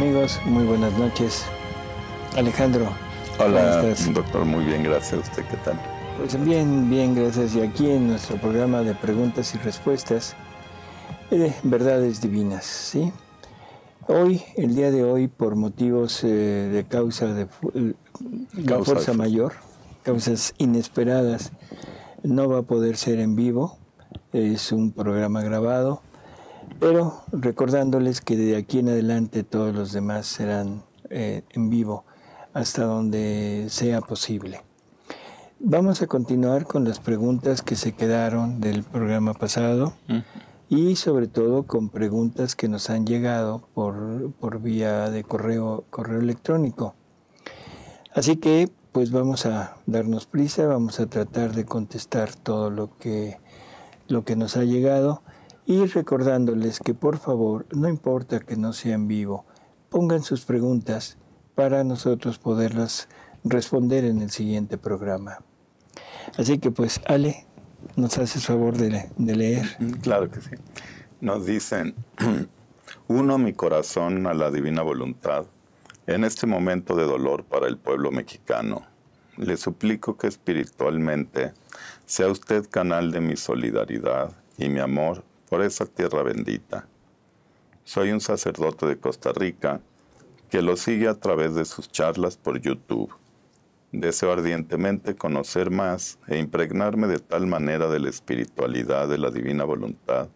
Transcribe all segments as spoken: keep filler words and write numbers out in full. amigos, muy buenas noches. Alejandro. Hola, doctor, muy bien, gracias. ¿Usted qué tal? Pues bien, bien, gracias. Y aquí en nuestro programa de preguntas y respuestas, eh, Verdades Divinas, ¿sí? Hoy, el día de hoy, por motivos eh, de causa de, de causa fuerza de... mayor, causas inesperadas, no va a poder ser en vivo, es un programa grabado, pero recordándoles que de aquí en adelante todos los demás serán eh, en vivo hasta donde sea posible. Vamos a continuar con las preguntas que se quedaron del programa pasado. Mm. Y sobre todo con preguntas que nos han llegado por, por vía de correo, correo electrónico. Así que, pues vamos a darnos prisa, vamos a tratar de contestar todo lo que, lo que nos ha llegado. Y recordándoles que, por favor, no importa que no sea en vivo, pongan sus preguntas para nosotros poderlas responder en el siguiente programa. Así que, pues, Ale, ¿nos haces favor de, de leer? Claro que sí. Nos dicen: uno mi corazón a la divina voluntad en este momento de dolor para el pueblo mexicano. Le suplico que espiritualmente sea usted canal de mi solidaridad y mi amor por esa tierra bendita. Soy un sacerdote de Costa Rica que lo sigue a través de sus charlas por YouTube. Deseo ardientemente conocer más e impregnarme de tal manera de la espiritualidad de la divina voluntad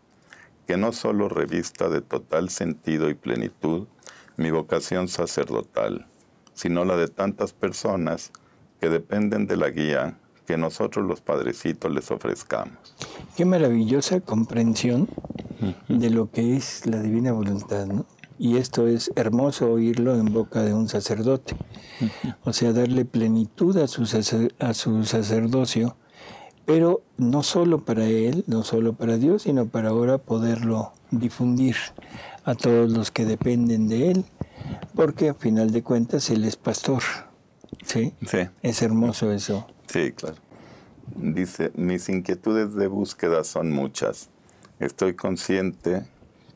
que no solo revista de total sentido y plenitud mi vocación sacerdotal, sino la de tantas personas que dependen de la guía que nosotros los padrecitos les ofrezcamos. Qué maravillosa comprensión de lo que es la divina voluntad, ¿no? Y esto es hermoso oírlo en boca de un sacerdote. O sea, darle plenitud a su, sacer, a su sacerdocio, pero no solo para él, no solo para Dios, sino para ahora poderlo difundir a todos los que dependen de él, porque a final de cuentas él es pastor. ¿Sí? Sí. Es hermoso eso. Sí, claro. Dice: mis inquietudes de búsqueda son muchas. Estoy consciente,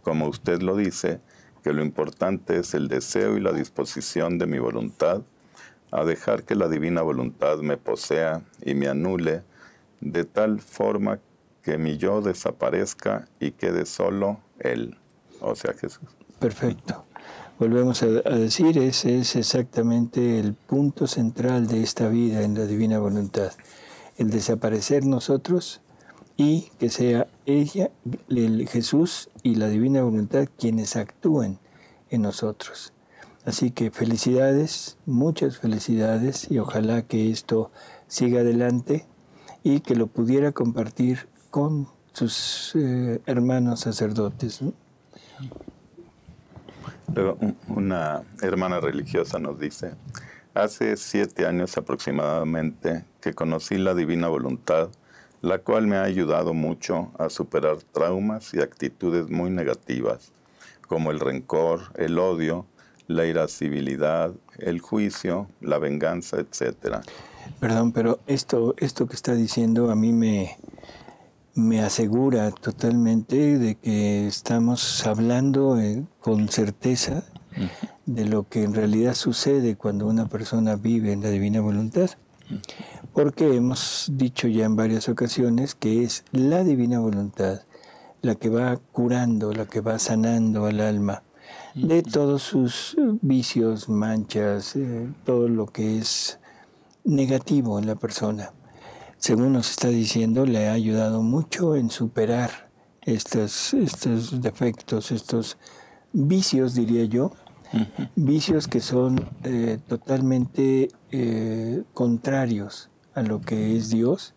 como usted lo dice, que lo importante es el deseo y la disposición de mi voluntad a dejar que la divina voluntad me posea y me anule de tal forma que mi yo desaparezca y quede solo Él, o sea, Jesús. Perfecto. Volvemos a, a decir, ese es exactamente el punto central de esta vida en la divina voluntad, el desaparecer nosotros y que sea ella, el Jesús y la divina voluntad quienes actúen en nosotros. Así que felicidades, muchas felicidades, y ojalá que esto siga adelante y que lo pudiera compartir con sus eh, hermanos sacerdotes, ¿no? Luego, una hermana religiosa nos dice: hace siete años aproximadamente que conocí la divina voluntad, la cual me ha ayudado mucho a superar traumas y actitudes muy negativas, como el rencor, el odio, la irascibilidad, el juicio, la venganza, etcétera. Perdón, pero esto, esto que está diciendo a mí me, me asegura totalmente de que estamos hablando eh, con certeza de lo que en realidad sucede cuando una persona vive en la divina voluntad. Porque hemos dicho ya en varias ocasiones que es la divina voluntad la que va curando, la que va sanando al alma de todos sus vicios, manchas, eh, todo lo que es negativo en la persona. Según nos está diciendo, le ha ayudado mucho en superar estos, estos defectos, estos vicios, diría yo, vicios que son eh, totalmente eh, contrarios a lo que es Dios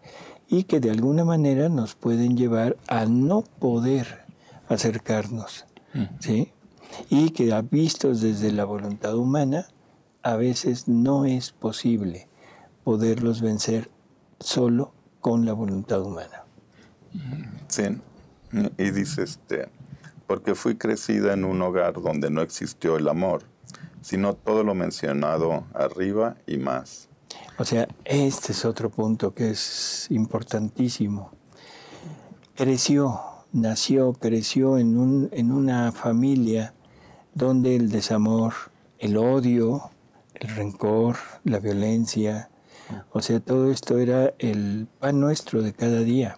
y que de alguna manera nos pueden llevar a no poder acercarnos, ¿sí? Y que, vistos desde la voluntad humana, a veces no es posible poderlos vencer solo con la voluntad humana. Sí, y dice este... porque fui crecida en un hogar donde no existió el amor, sino todo lo mencionado arriba y más. O sea, este es otro punto que es importantísimo. Creció, nació, creció en, un, en una familia donde el desamor, el odio, el rencor, la violencia, o sea, todo esto era el pan nuestro de cada día.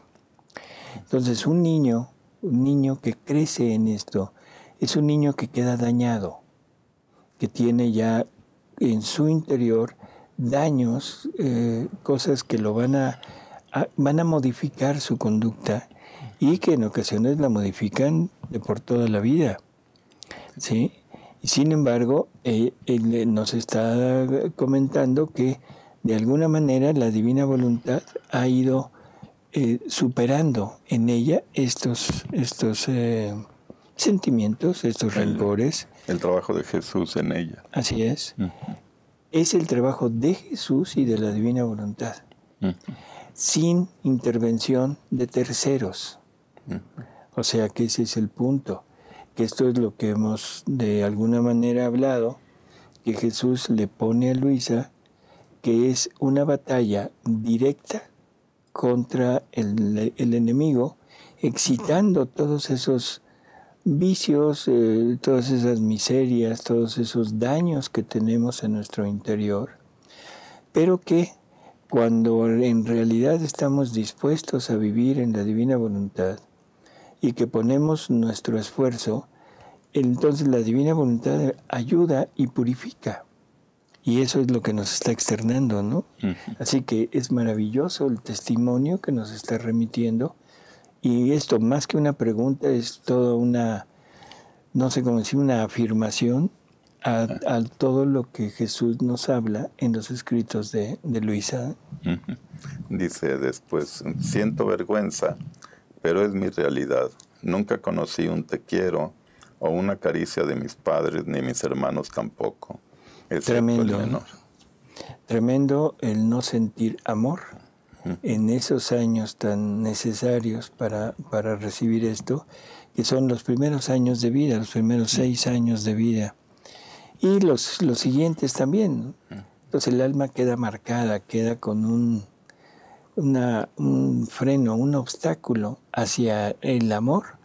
Entonces, un niño, un niño que crece en esto, es un niño que queda dañado, que tiene ya en su interior daños, eh, cosas que lo van a, a, van a modificar su conducta y que en ocasiones la modifican de por toda la vida, ¿sí? Y sin embargo, eh, él nos está comentando que de alguna manera la Divina Voluntad ha ido eh, superando en ella estos, estos eh, sentimientos, estos el, rencores. El trabajo de Jesús en ella. Así es. Uh-huh. Es el trabajo de Jesús y de la Divina Voluntad, uh-huh, sin intervención de terceros. Uh-huh. O sea que ese es el punto, que esto es lo que hemos de alguna manera hablado, que Jesús le pone a Luisa, que es una batalla directa contra el, el enemigo, excitando todos esos vicios, eh, todas esas miserias, todos esos daños que tenemos en nuestro interior, pero que cuando en realidad estamos dispuestos a vivir en la Divina Voluntad y que ponemos nuestro esfuerzo, entonces la Divina Voluntad ayuda y purifica. Y eso es lo que nos está externando, ¿no? Uh-huh. Así que es maravilloso el testimonio que nos está remitiendo. Y esto, más que una pregunta, es toda una, no sé cómo decir, una afirmación a, a todo lo que Jesús nos habla en los escritos de, de Luisa. Uh-huh. Dice después, siento vergüenza, pero es mi realidad. Nunca conocí un te quiero o una caricia de mis padres ni mis hermanos tampoco. Tremendo, el tremendo el no sentir amor en esos años tan necesarios para, para recibir esto, que son los primeros años de vida, los primeros seis años de vida. Y los, los siguientes también. Entonces el alma queda marcada, queda con un, una, un freno, un obstáculo hacia el amor,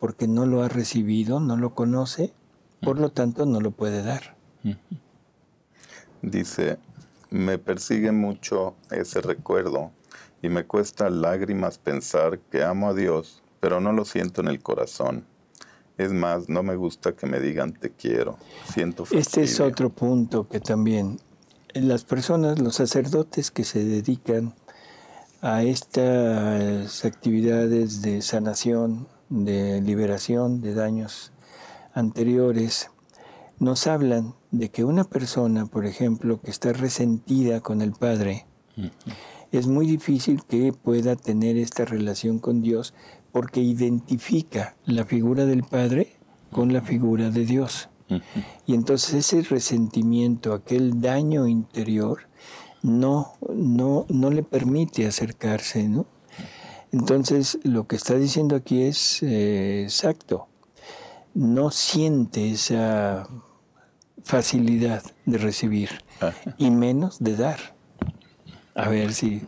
porque no lo ha recibido, no lo conoce, por lo tanto no lo puede dar. Dice, me persigue mucho ese recuerdo y me cuesta lágrimas pensar que amo a Dios, pero no lo siento en el corazón. Es más, no me gusta que me digan te quiero. Siento fastidio. Este es otro punto que también las personas, los sacerdotes que se dedican a estas actividades de sanación, de liberación de daños anteriores, nos hablan de que una persona, por ejemplo, que está resentida con el Padre, uh-huh, es muy difícil que pueda tener esta relación con Dios porque identifica la figura del Padre con la figura de Dios. Uh-huh. Y entonces ese resentimiento, aquel daño interior, no, no, no le permite acercarse, ¿no? Entonces lo que está diciendo aquí es eh, exacto. No siente esa facilidad de recibir, ajá, y menos de dar. A ver si...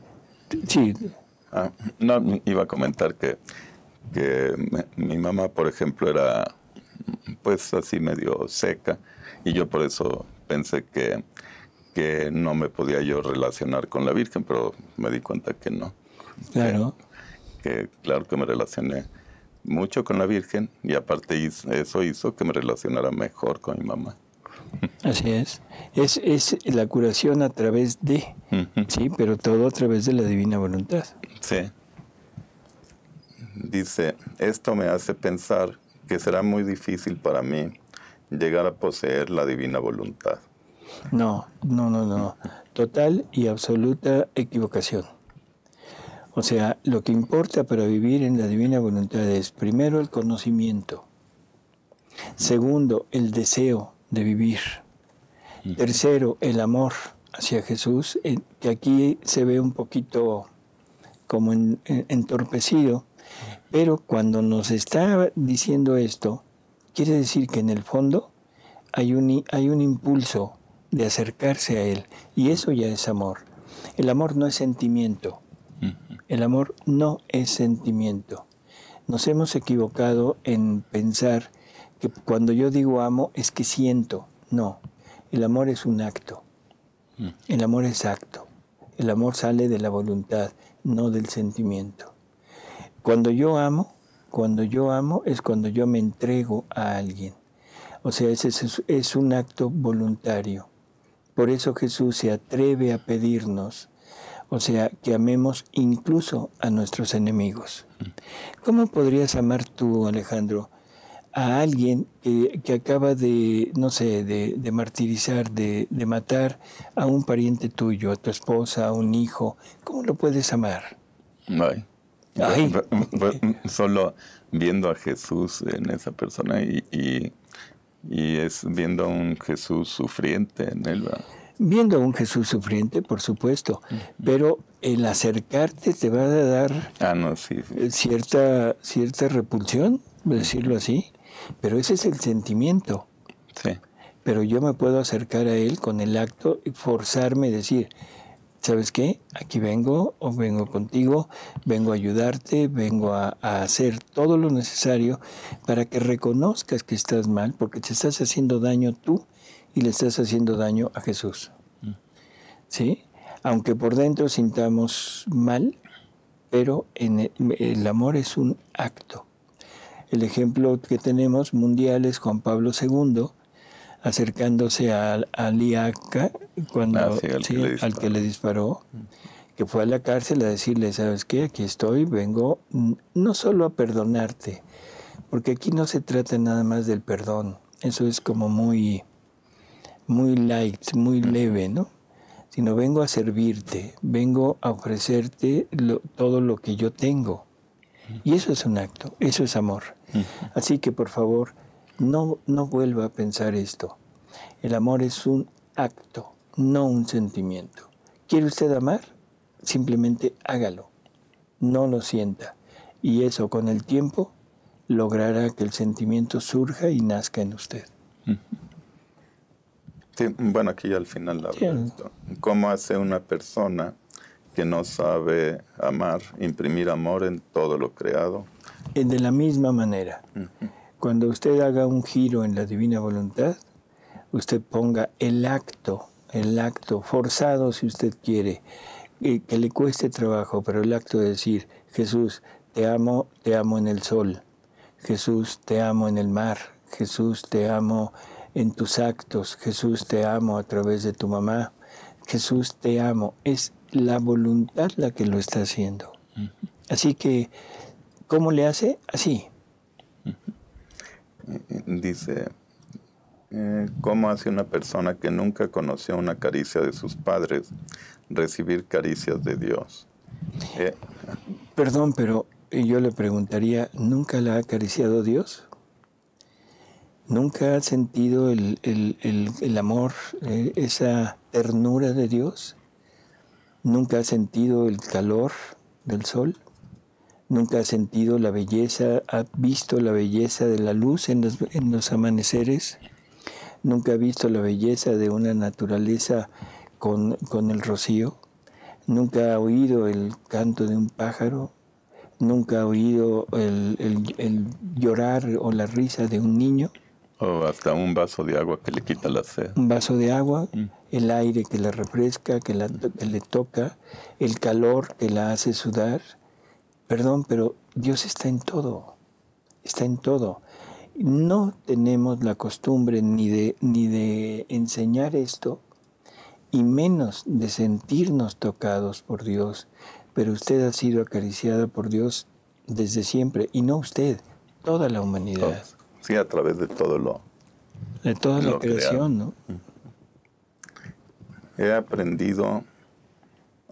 si. Ah, no, iba a comentar que, que me, mi mamá, por ejemplo, era pues así medio seca y yo por eso pensé que, que no me podía yo relacionar con la Virgen, pero me di cuenta que no. Claro. Que, que claro que me relacioné mucho con la Virgen y aparte hizo, eso hizo que me relacionara mejor con mi mamá. Así es. Es, es la curación a través de, uh-huh, sí, pero todo a través de la Divina Voluntad. Sí. Dice, esto me hace pensar que será muy difícil para mí llegar a poseer la Divina Voluntad. No, no, no, no. Total y absoluta equivocación. O sea, lo que importa para vivir en la Divina Voluntad es, primero, el conocimiento. Segundo, el deseo de vivir. Tercero, el amor hacia Jesús, que aquí se ve un poquito como en, en, entorpecido, pero cuando nos está diciendo esto, quiere decir que en el fondo hay un, hay un impulso de acercarse a Él, y eso ya es amor. El amor no es sentimiento, el amor no es sentimiento. Nos hemos equivocado en pensar que cuando yo digo amo es que siento. No, el amor es un acto. El amor es acto. El amor sale de la voluntad, no del sentimiento. Cuando yo amo, cuando yo amo es cuando yo me entrego a alguien. O sea, ese es, es un acto voluntario. Por eso Jesús se atreve a pedirnos, o sea, que amemos incluso a nuestros enemigos. ¿Cómo podrías amar tú, Alejandro, a alguien que, que acaba de, no sé, de, de martirizar, de, de matar a un pariente tuyo, a tu esposa, a un hijo? ¿Cómo lo puedes amar? Ay. Ay. Solo viendo a Jesús en esa persona y, y, y es viendo a un Jesús sufriente en él, ¿verdad? Viendo a un Jesús sufriente, por supuesto, pero el acercarte te va a dar ah, no, sí, sí. cierta, cierta repulsión, decirlo así, pero ese es el sentimiento. Sí. Pero yo me puedo acercar a él con el acto y forzarme a decir, ¿sabes qué? Aquí vengo, o vengo contigo, vengo a ayudarte, vengo a, a hacer todo lo necesario para que reconozcas que estás mal, porque te estás haciendo daño tú y le estás haciendo daño a Jesús. ¿Sí? Aunque por dentro sintamos mal, pero en el, el amor es un acto. El ejemplo que tenemos mundial es Juan Pablo segundo, acercándose a Aliaca, cuando, ah, sí, al, sí, que al que le disparó, que fue a la cárcel a decirle, ¿sabes qué? Aquí estoy, vengo no solo a perdonarte, porque aquí no se trata nada más del perdón. Eso es como muy, muy light, muy leve, ¿no? Sino vengo a servirte, vengo a ofrecerte lo, todo lo que yo tengo. Y eso es un acto, eso es amor. Así que, por favor, No, no vuelva a pensar esto. El amor es un acto, no un sentimiento. ¿Quiere usted amar? Simplemente hágalo. No lo sienta. Y eso, con el tiempo, logrará que el sentimiento surja y nazca en usted. Sí, bueno, aquí ya al final la verdad. Sí. ¿Cómo hace una persona que no sabe amar, imprimir amor en todo lo creado? De la misma manera. Uh-huh. Cuando usted haga un giro en la Divina Voluntad, usted ponga el acto, el acto forzado si usted quiere, que, que le cueste trabajo, pero el acto de decir, Jesús, te amo, te amo en el sol, Jesús, te amo en el mar, Jesús, te amo en tus actos, Jesús, te amo a través de tu mamá, Jesús, te amo. Es la voluntad la que lo está haciendo. Así que, ¿cómo le hace? Así. Dice, eh, ¿cómo hace una persona que nunca conoció una caricia de sus padres recibir caricias de Dios? Eh, Perdón, pero yo le preguntaría, ¿nunca la ha acariciado Dios? ¿Nunca ha sentido el, el, el, el amor, eh, esa ternura de Dios? ¿Nunca ha sentido el calor del sol? ¿Nunca has sentido la belleza, has visto la belleza de la luz en los, en los amaneceres? ¿Nunca has visto la belleza de una naturaleza con, con el rocío? ¿Nunca has oído el canto de un pájaro? ¿Nunca has oído el, el, el llorar o la risa de un niño? O hasta un vaso de agua que le quita la sed. Un vaso de agua, mm. el aire que la refresca, que, la, que le toca, el calor que la hace sudar. Perdón, pero Dios está en todo, está en todo. No tenemos la costumbre ni de, ni de enseñar esto, y menos de sentirnos tocados por Dios. Pero usted ha sido acariciada por Dios desde siempre, y no usted, toda la humanidad. Sí, a través de todo lo... De toda la creación, ¿no? He aprendido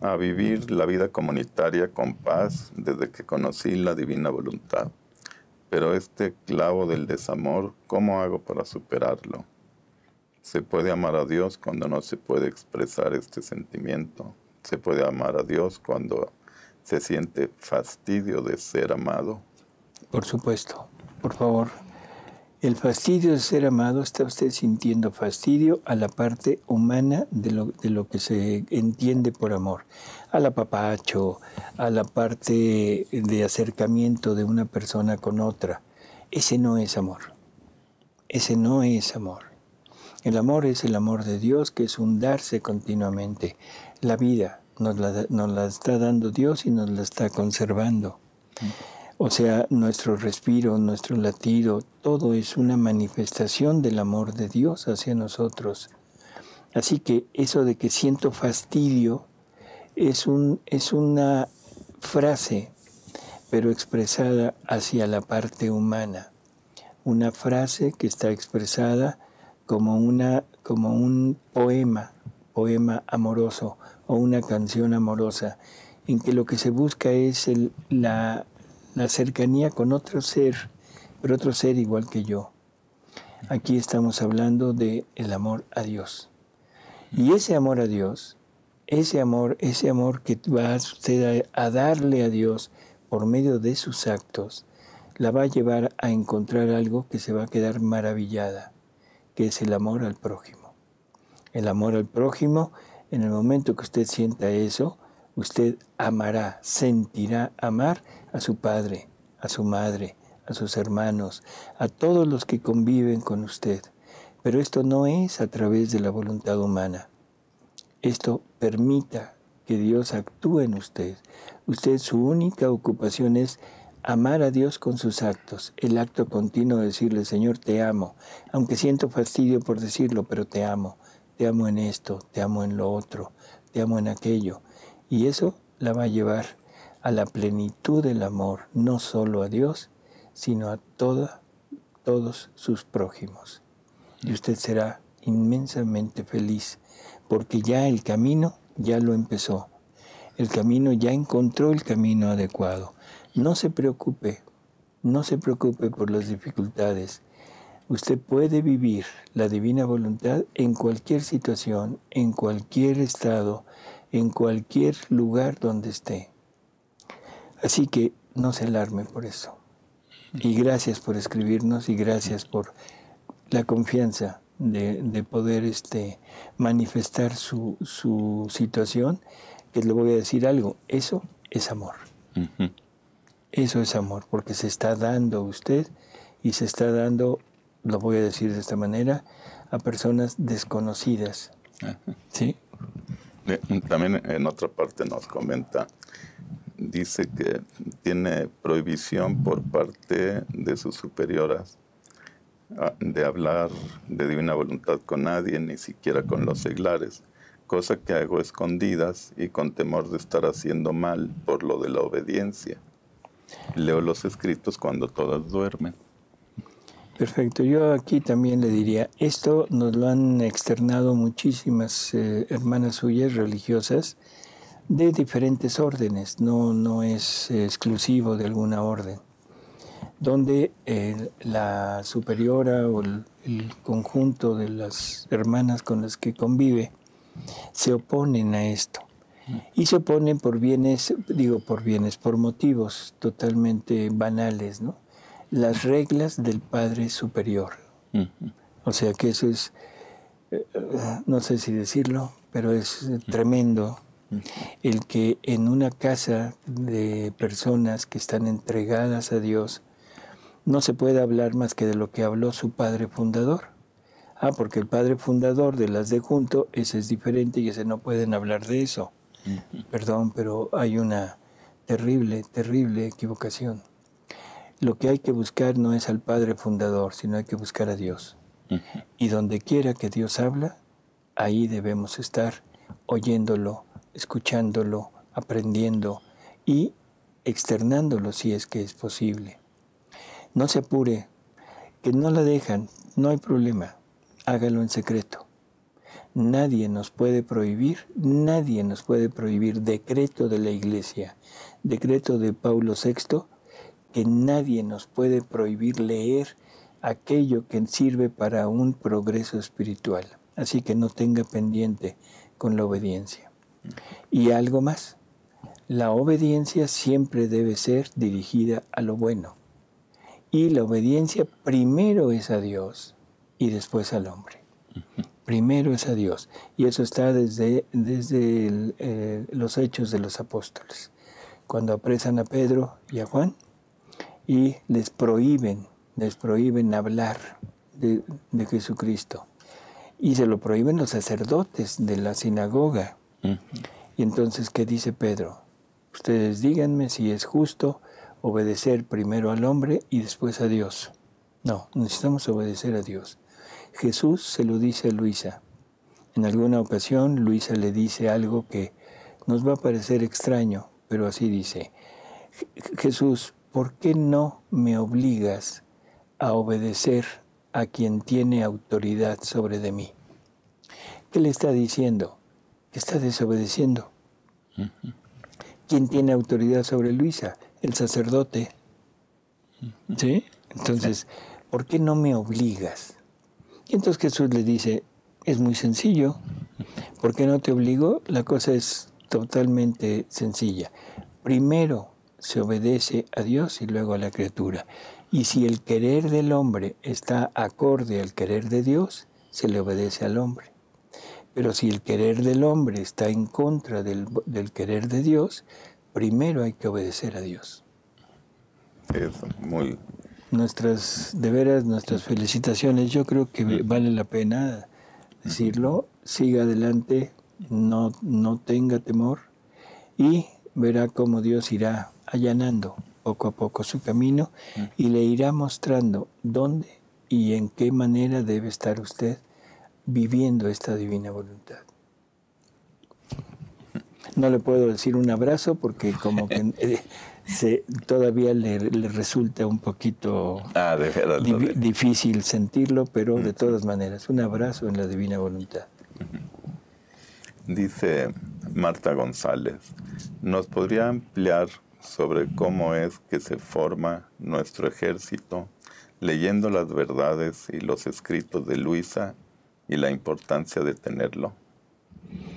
a vivir la vida comunitaria con paz desde que conocí la Divina Voluntad. Pero este clavo del desamor, ¿cómo hago para superarlo? ¿Se puede amar a Dios cuando no se puede expresar este sentimiento? ¿Se puede amar a Dios cuando se siente fastidio de ser amado? Por supuesto, por favor. El fastidio de ser amado, está usted sintiendo fastidio a la parte humana de lo, de lo que se entiende por amor. Al apapacho, a la parte de acercamiento de una persona con otra. Ese no es amor. Ese no es amor. El amor es el amor de Dios, que es un darse continuamente. La vida nos la, nos la está dando Dios y nos la está conservando. O sea, nuestro respiro, nuestro latido, todo es una manifestación del amor de Dios hacia nosotros. Así que eso de que siento fastidio es, un, es una frase, pero expresada hacia la parte humana. Una frase que está expresada como, una, como un poema, poema amoroso o una canción amorosa, en que lo que se busca es el, la, la cercanía con otro ser, pero otro ser igual que yo. Aquí estamos hablando del amor a Dios. Y ese amor a Dios, ese amor, ese amor que va usted a, a darle a Dios por medio de sus actos, la va a llevar a encontrar algo que se va a quedar maravillada, que es el amor al prójimo. El amor al prójimo, en el momento que usted sienta eso, usted amará, sentirá amar a su padre, a su madre, a sus hermanos, a todos los que conviven con usted. Pero esto no es a través de la voluntad humana. Esto permita que Dios actúe en usted. Usted, su única ocupación es amar a Dios con sus actos. El acto continuo de decirle, Señor, te amo. Aunque siento fastidio por decirlo, pero te amo. Te amo en esto, te amo en lo otro, te amo en aquello. Y eso la va a llevar a la plenitud del amor, no solo a Dios, sino a toda, todos sus prójimos. Y usted será inmensamente feliz, porque ya el camino ya lo empezó. El camino ya encontró el camino adecuado. No se preocupe, no se preocupe por las dificultades. Usted puede vivir la divina voluntad en cualquier situación, en cualquier estado, en cualquier lugar donde esté. Así que no se alarme por eso. Y gracias por escribirnos y gracias por la confianza de, de poder este, manifestar su, su situación, que le voy a decir algo, eso es amor. Uh-huh. Eso es amor, porque se está dando usted y se está dando, lo voy a decir de esta manera, a personas desconocidas. Uh-huh. ¿Sí? También en otra parte nos comenta, dice que tiene prohibición por parte de sus superioras de hablar de divina voluntad con nadie, ni siquiera con los seglares, cosa que hago a escondidas y con temor de estar haciendo mal por lo de la obediencia. Leo los escritos cuando todas duermen. Perfecto. Yo aquí también le diría, esto nos lo han externado muchísimas eh, hermanas suyas religiosas de diferentes órdenes, no, no es eh, exclusivo de alguna orden, donde eh, la superiora o el, el conjunto de las hermanas con las que convive se oponen a esto. Y se oponen por bienes, digo por bienes, por motivos totalmente banales, ¿no? Las reglas del Padre Superior. O sea que eso es, eh, no sé si decirlo, pero es tremendo el que en una casa de personas que están entregadas a Dios, no se puede hablar más que de lo que habló su padre fundador. Ah, porque el padre fundador de las de junto, ese es diferente y ese no pueden hablar de eso. Uh-huh. Perdón, pero hay una terrible, terrible equivocación. Lo que hay que buscar no es al padre fundador, sino hay que buscar a Dios. Uh-huh. Y donde quiera que Dios habla, ahí debemos estar oyéndolo, escuchándolo, aprendiendo y externándolo si es que es posible. No se apure, que no la dejan, no hay problema, hágalo en secreto. Nadie nos puede prohibir, nadie nos puede prohibir, decreto de la Iglesia, decreto de Pablo sexto, que nadie nos puede prohibir leer aquello que sirve para un progreso espiritual. Así que no tenga pendiente con la obediencia. Y algo más, la obediencia siempre debe ser dirigida a lo bueno. Y la obediencia primero es a Dios y después al hombre. Uh-huh. Primero es a Dios. Y eso está desde, desde el, eh, los hechos de los apóstoles. Cuando apresan a Pedro y a Juan y les prohíben, les prohíben hablar de, de Jesucristo. Y se lo prohíben los sacerdotes de la sinagoga. Uh-huh. Y entonces, ¿qué dice Pedro? Ustedes díganme si es justo obedecer primero al hombre y después a Dios. No, necesitamos obedecer a Dios. Jesús se lo dice a Luisa. En alguna ocasión, Luisa le dice algo que nos va a parecer extraño, pero así dice: Jesús, ¿por qué no me obligas a obedecer a quien tiene autoridad sobre de mí? ¿Qué le está diciendo? Que está desobedeciendo. Uh-huh. ¿Quién tiene autoridad sobre Luisa? El sacerdote. Uh-huh. ¿Sí? Entonces, ¿por qué no me obligas? Y entonces Jesús le dice, es muy sencillo. ¿Por qué no te obligo? La cosa es totalmente sencilla. Primero se obedece a Dios y luego a la criatura. Y si el querer del hombre está acorde al querer de Dios, se le obedece al hombre. Pero si el querer del hombre está en contra del, del querer de Dios, primero hay que obedecer a Dios. Es muy... Nuestras, de veras, nuestras felicitaciones. Yo creo que vale la pena decirlo. Siga adelante, no, no tenga temor y verá cómo Dios irá allanando poco a poco su camino y le irá mostrando dónde y en qué manera debe estar usted viviendo esta divina voluntad. No le puedo decir un abrazo porque como que... Eh, Se, todavía le, le resulta un poquito ah, de verdad, di, de... difícil sentirlo, pero de todas maneras, un abrazo en la Divina Voluntad. Dice Marta González, ¿nos podría ampliar sobre cómo es que se forma nuestro ejército leyendo las verdades y los escritos de Luisa y la importancia de tenerlo?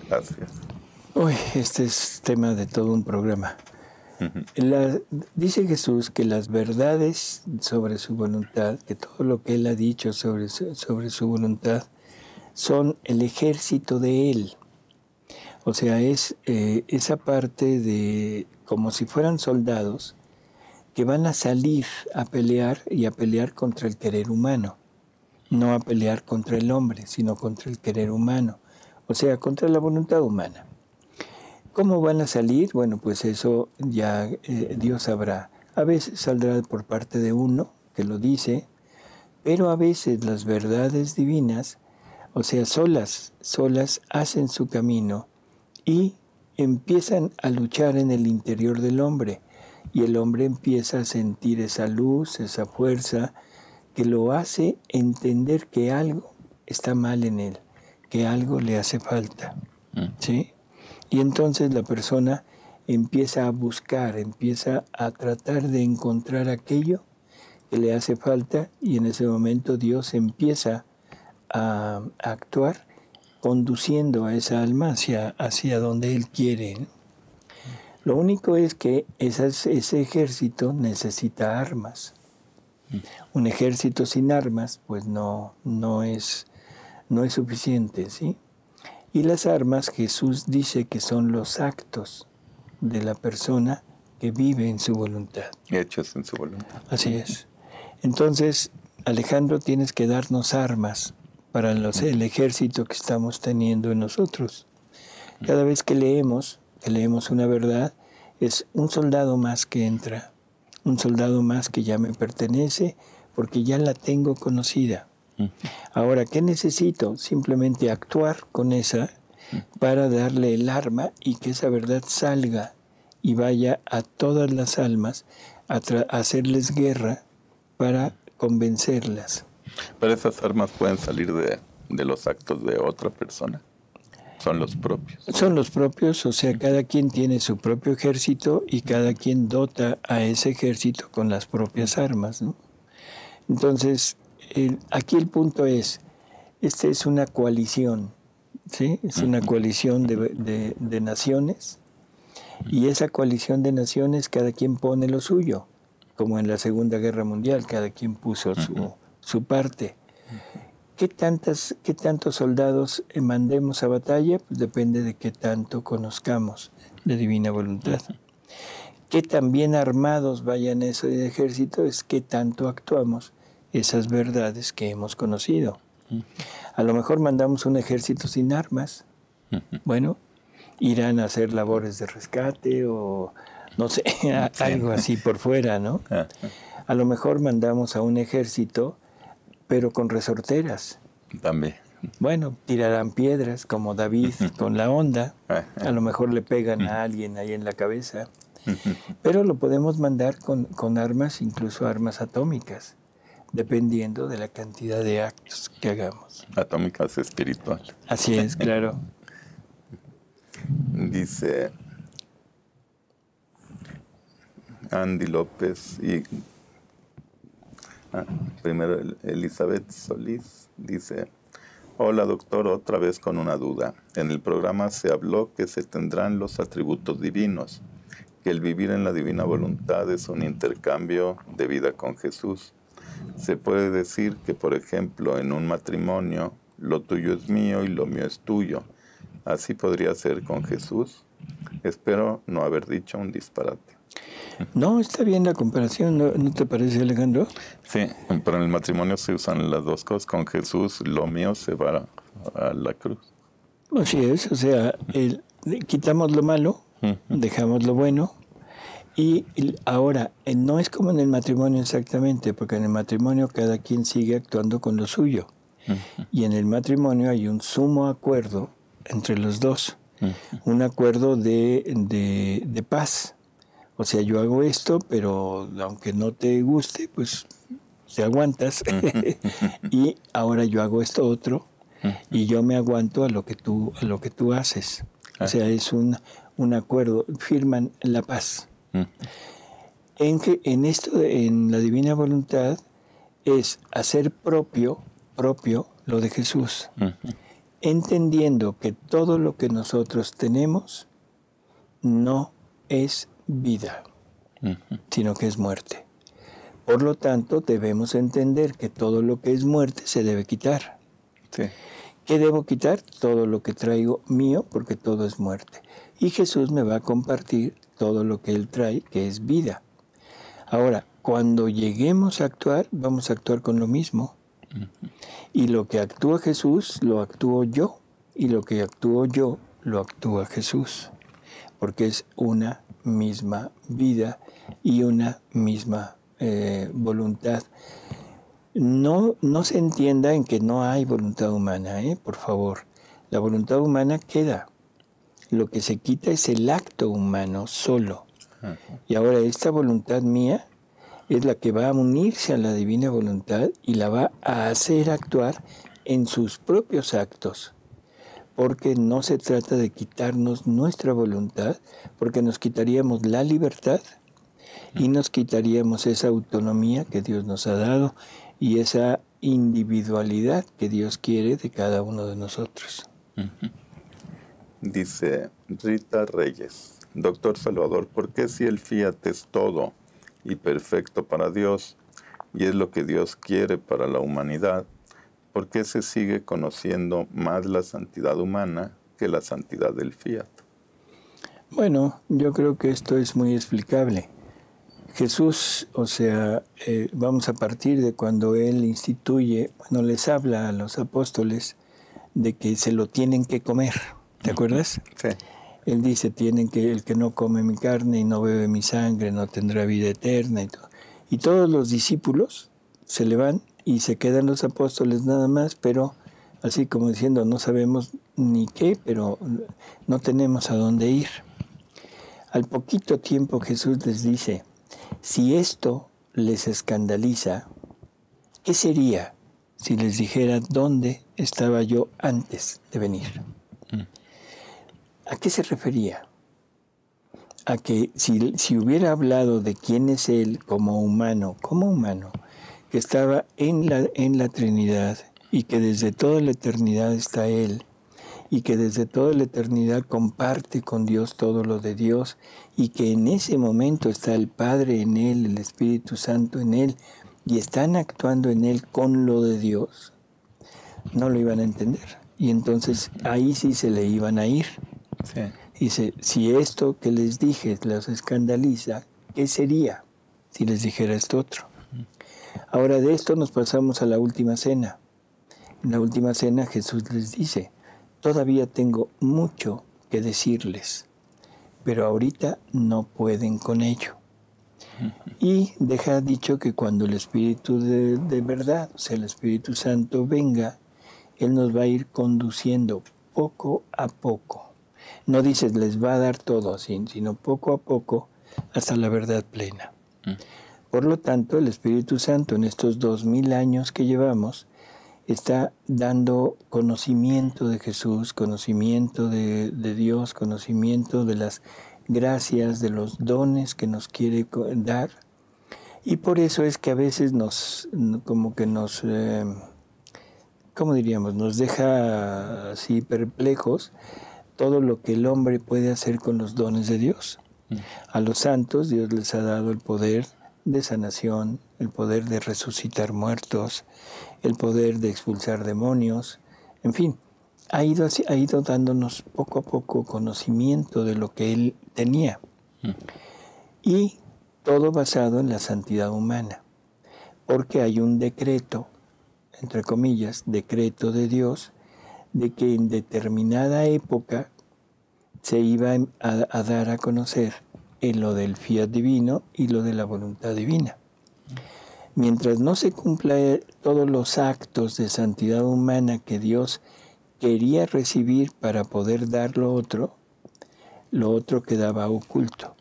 Gracias. Uy, este es tema de todo un programa. La, dice Jesús que las verdades sobre su voluntad, que todo lo que Él ha dicho sobre, sobre su voluntad, son el ejército de Él. O sea, es eh, esa parte de como si fueran soldados que van a salir a pelear y a pelear contra el querer humano. No a pelear contra el hombre, sino contra el querer humano. O sea, contra la voluntad humana. ¿Cómo van a salir? Bueno, pues eso ya eh, Dios sabrá. A veces saldrá por parte de uno, que lo dice, pero a veces las verdades divinas, o sea, solas, solas hacen su camino y empiezan a luchar en el interior del hombre. Y el hombre empieza a sentir esa luz, esa fuerza, que lo hace entender que algo está mal en él, que algo le hace falta, ¿sí? Y entonces la persona empieza a buscar, empieza a tratar de encontrar aquello que le hace falta y en ese momento Dios empieza a, a actuar conduciendo a esa alma hacia, hacia donde Él quiere. Lo único es que esas, ese ejército necesita armas. Un ejército sin armas pues no, no, es, no es suficiente, ¿sí? Y las armas, Jesús dice que son los actos de la persona que vive en su voluntad. Hechos en su voluntad. Así es. Entonces, Alejandro, tienes que darnos armas para los, el ejército que estamos teniendo en nosotros. Cada vez que leemos, que leemos una verdad, es un soldado más que entra, un soldado más que ya me pertenece, porque ya la tengo conocida. Ahora, ¿qué necesito? Simplemente actuar con esa para darle el arma y que esa verdad salga y vaya a todas las almas a, a hacerles guerra para convencerlas. Pero esas armas pueden salir de, de los actos de otra persona. Son los propios. Son los propios, o sea, cada quien tiene su propio ejército y cada quien dota a ese ejército con las propias armas, ¿no? Entonces... El, aquí el punto es, esta es una coalición, ¿sí? Es una coalición de, de, de naciones y esa coalición de naciones cada quien pone lo suyo, como en la Segunda Guerra Mundial, cada quien puso su, su parte. ¿Qué, tantas, ¿Qué tantos soldados mandemos a batalla? Pues depende de qué tanto conozcamos de Divina Voluntad. ¿Qué tan bien armados vayan ese ejército? Es qué tanto actuamos esas verdades que hemos conocido. A lo mejor mandamos un ejército sin armas. Bueno, irán a hacer labores de rescate o no sé, algo así por fuera, ¿no? A lo mejor mandamos a un ejército, pero con resorteras. También. Bueno, tirarán piedras como David con la onda. A lo mejor le pegan a alguien ahí en la cabeza. Pero lo podemos mandar con, con armas, incluso armas atómicas, dependiendo de la cantidad de actos que hagamos. Atómicas espirituales. Así es, claro. Dice Andy López y ah, primero Elizabeth Solís dice: hola doctor, otra vez con una duda. En el programa se habló que se tendrán los atributos divinos, que el vivir en la divina voluntad es un intercambio de vida con Jesús. Se puede decir que, por ejemplo, en un matrimonio, lo tuyo es mío y lo mío es tuyo. ¿Así podría ser con Jesús? Espero no haber dicho un disparate. No, está bien la comparación, ¿no, ¿no te parece, Alejandro? Sí, pero en el matrimonio se usan las dos cosas. Con Jesús, lo mío se va a, a la cruz. Así es, o sea, el, quitamos lo malo, dejamos lo bueno. Y ahora, no es como en el matrimonio exactamente, porque en el matrimonio cada quien sigue actuando con lo suyo. Y en el matrimonio hay un sumo acuerdo entre los dos, un acuerdo de, de, de paz. O sea, yo hago esto, pero aunque no te guste, pues te aguantas. Y ahora yo hago esto otro y yo me aguanto a lo que tú, a lo que tú haces. O sea, es un, un acuerdo, firman la paz. En, que, en esto, en la divina voluntad, es hacer propio, propio lo de Jesús, entendiendo que todo lo que nosotros tenemos no es vida, sino que es muerte. Por lo tanto, debemos entender que todo lo que es muerte se debe quitar. Sí. ¿Qué debo quitar? Todo lo que traigo mío, porque todo es muerte. Y Jesús me va a compartir todo lo que Él trae, que es vida. Ahora, cuando lleguemos a actuar, vamos a actuar con lo mismo. Y lo que actúa Jesús, lo actúo yo. Y lo que actúo yo, lo actúa Jesús. Porque es una misma vida y una misma eh, voluntad. No, no se entienda en que no hay voluntad humana, ¿eh? Por favor. La voluntad humana queda. Lo que se quita es el acto humano solo. Y ahora esta voluntad mía es la que va a unirse a la divina voluntad y la va a hacer actuar en sus propios actos. Porque no se trata de quitarnos nuestra voluntad, porque nos quitaríamos la libertad y nos quitaríamos esa autonomía que Dios nos ha dado y esa individualidad que Dios quiere de cada uno de nosotros. Uh-huh. Dice Rita Reyes: doctor Salvador, ¿por qué si el Fiat es todo y perfecto para Dios y es lo que Dios quiere para la humanidad, por qué se sigue conociendo más la santidad humana que la santidad del Fiat? Bueno, yo creo que esto es muy explicable. Jesús, o sea, eh, vamos a partir de cuando Él instituye, bueno, les habla a los apóstoles de que se lo tienen que comer. ¿Te acuerdas? Sí. Él dice, tienen que, el que no come mi carne y no bebe mi sangre no tendrá vida eterna. Y, todo. y todos los discípulos se le van y se quedan los apóstoles nada más, pero así como diciendo, no sabemos ni qué, pero no tenemos a dónde ir. Al poquito tiempo Jesús les dice, si esto les escandaliza, ¿qué sería si les dijera dónde estaba yo antes de venir? ¿A qué se refería? A que si, si hubiera hablado de quién es Él como humano, como humano, que estaba en la, en la Trinidad y que desde toda la eternidad está Él y que desde toda la eternidad comparte con Dios todo lo de Dios y que en ese momento está el Padre en Él, el Espíritu Santo en Él y están actuando en Él con lo de Dios, no lo iban a entender. Y entonces ahí sí se le iban a ir. Sí. Dice, si esto que les dije los escandaliza, ¿qué sería si les dijera esto otro? Ahora de esto nos pasamos a la última cena. En la última cena Jesús les dice, todavía tengo mucho que decirles, pero ahorita no pueden con ello. Y deja dicho que cuando el Espíritu de, de verdad, o sea, el Espíritu Santo venga, Él nos va a ir conduciendo poco a poco. No dices, les va a dar todo, sino poco a poco hasta la verdad plena. Por lo tanto, el Espíritu Santo en estos dos mil años que llevamos está dando conocimiento de Jesús, conocimiento de, de Dios, conocimiento de las gracias, de los dones que nos quiere dar. Y por eso es que a veces nos, como que nos, eh, ¿cómo diríamos? Nos deja así perplejos todo lo que el hombre puede hacer con los dones de Dios. A los santos Dios les ha dado el poder de sanación, el poder de resucitar muertos, el poder de expulsar demonios, en fin, ha ido, así, ha ido dándonos poco a poco conocimiento de lo que Él tenía. Y todo basado en la santidad humana, porque hay un decreto, entre comillas, decreto de Dios, de que en determinada época se iba a, a dar a conocer en lo del Fiat divino y lo de la voluntad divina. Mientras no se cumplan todos los actos de santidad humana que Dios quería recibir para poder dar lo otro, lo otro quedaba oculto,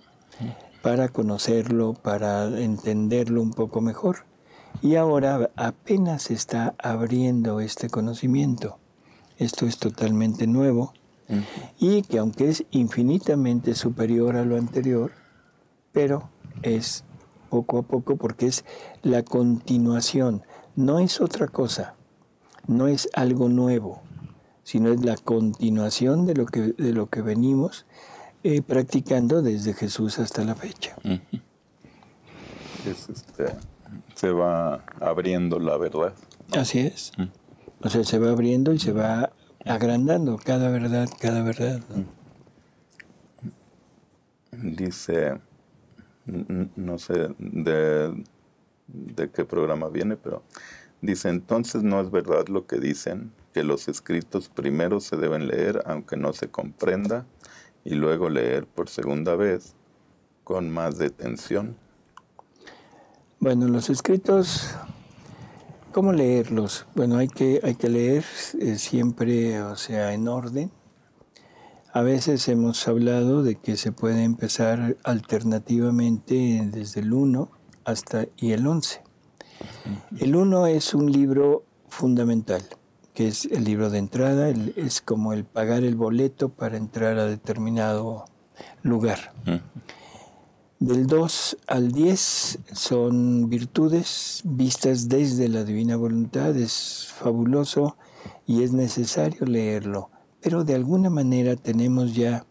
para conocerlo, para entenderlo un poco mejor. Y ahora apenas se está abriendo este conocimiento. Esto es totalmente nuevo. Y que aunque es infinitamente superior a lo anterior, pero es poco a poco porque es la continuación. No es otra cosa, no es algo nuevo, sino es la continuación de lo que, de lo que venimos eh, practicando desde Jesús hasta la fecha. Es este, se va abriendo la verdad. Así es. O sea, se va abriendo y se va agrandando cada verdad, cada verdad. Dice, no sé de, de qué programa viene, pero dice, entonces no es verdad lo que dicen, que los escritos primero se deben leer, aunque no se comprenda, y luego leer por segunda vez, con más detención. Bueno, los escritos... ¿Cómo leerlos? Bueno, hay que, hay que leer eh, siempre, o sea, en orden. A veces hemos hablado de que se puede empezar alternativamente desde el uno hasta y el once. El uno es un libro fundamental, que es el libro de entrada, el, es como el pagar el boleto para entrar a determinado lugar. Del dos al diez son virtudes vistas desde la Divina Voluntad. Es fabuloso y es necesario leerlo. Pero de alguna manera tenemos ya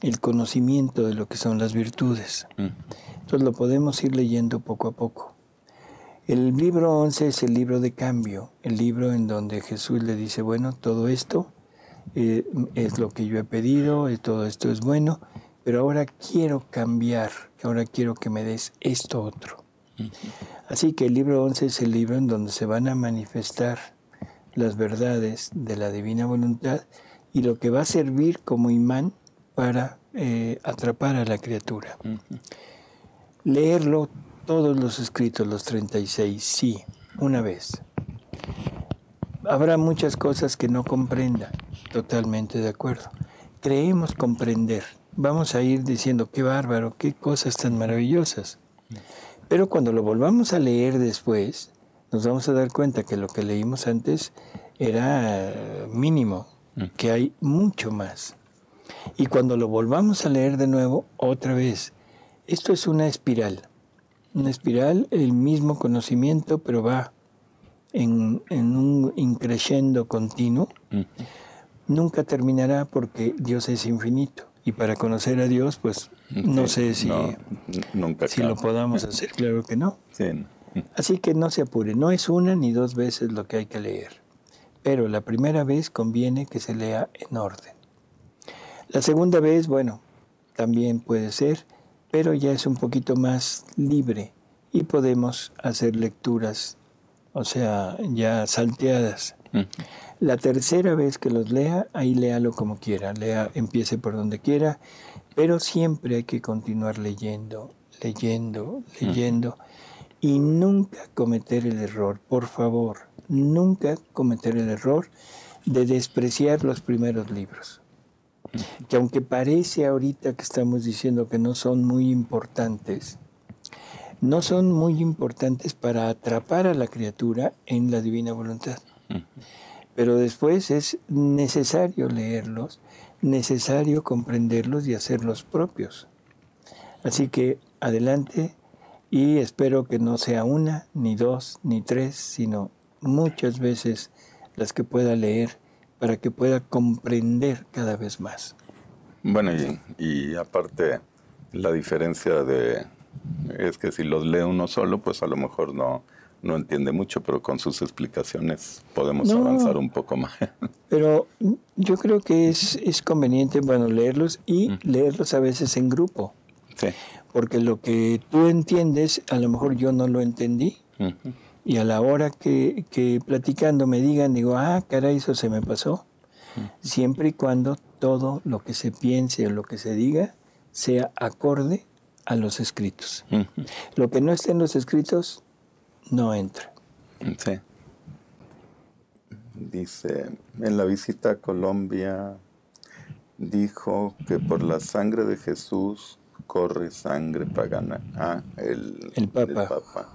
el conocimiento de lo que son las virtudes. Entonces lo podemos ir leyendo poco a poco. El libro once es el libro de cambio. El libro en donde Jesús le dice, bueno, todo esto eh, es lo que yo he pedido, todo esto es bueno, pero ahora quiero cambiar, ahora quiero que me des esto otro. Así que el libro once es el libro en donde se van a manifestar las verdades de la Divina Voluntad y lo que va a servir como imán para eh, atrapar a la criatura. Leerlo todos los escritos, los treinta y seis, sí, una vez. Habrá muchas cosas que no comprenda, totalmente de acuerdo. Creemos comprender. Vamos a ir diciendo, qué bárbaro, qué cosas tan maravillosas. Pero cuando lo volvamos a leer después, nos vamos a dar cuenta que lo que leímos antes era mínimo, que hay mucho más. Y cuando lo volvamos a leer de nuevo, otra vez. Esto es una espiral. Una espiral, el mismo conocimiento, pero va en, en un increciendo continuo. Nunca terminará porque Dios es infinito. Y para conocer a Dios, pues no sí, sé si, no, nunca si lo podamos hacer, claro que no. Sí. Así que no se apure, no es una ni dos veces lo que hay que leer. Pero la primera vez conviene que se lea en orden. La segunda vez, bueno, también puede ser, pero ya es un poquito más libre y podemos hacer lecturas, o sea, ya salteadas. Mm. La tercera vez que los lea, ahí léalo como quiera, lea, empiece por donde quiera, pero siempre hay que continuar leyendo, leyendo, leyendo, mm. y nunca cometer el error, por favor, nunca cometer el error de despreciar los primeros libros. Que aunque parece ahorita que estamos diciendo que no son muy importantes, no son muy importantes para atrapar a la criatura en la divina voluntad. Pero después es necesario leerlos, necesario comprenderlos y hacerlos propios. Así que adelante, y espero que no sea una, ni dos, ni tres, sino muchas veces las que pueda leer, para que pueda comprender cada vez más. Bueno, y, y aparte, la diferencia de es que si los lee uno solo, pues a lo mejor no, no entiende mucho, pero con sus explicaciones podemos no, avanzar un poco más. Pero yo creo que es, es conveniente, bueno, leerlos y mm. leerlos a veces en grupo. Sí. Porque lo que tú entiendes, a lo mejor yo no lo entendí. Mm-hmm. Y a la hora que, que platicando me digan, digo, ah, caray, eso se me pasó. Siempre y cuando todo lo que se piense o lo que se diga sea acorde a los escritos. Lo que no esté en los escritos, no entra. Sí. Dice, en la visita a Colombia, dijo que por la sangre de Jesús corre sangre pagana. Ah, el, el Papa. El Papa.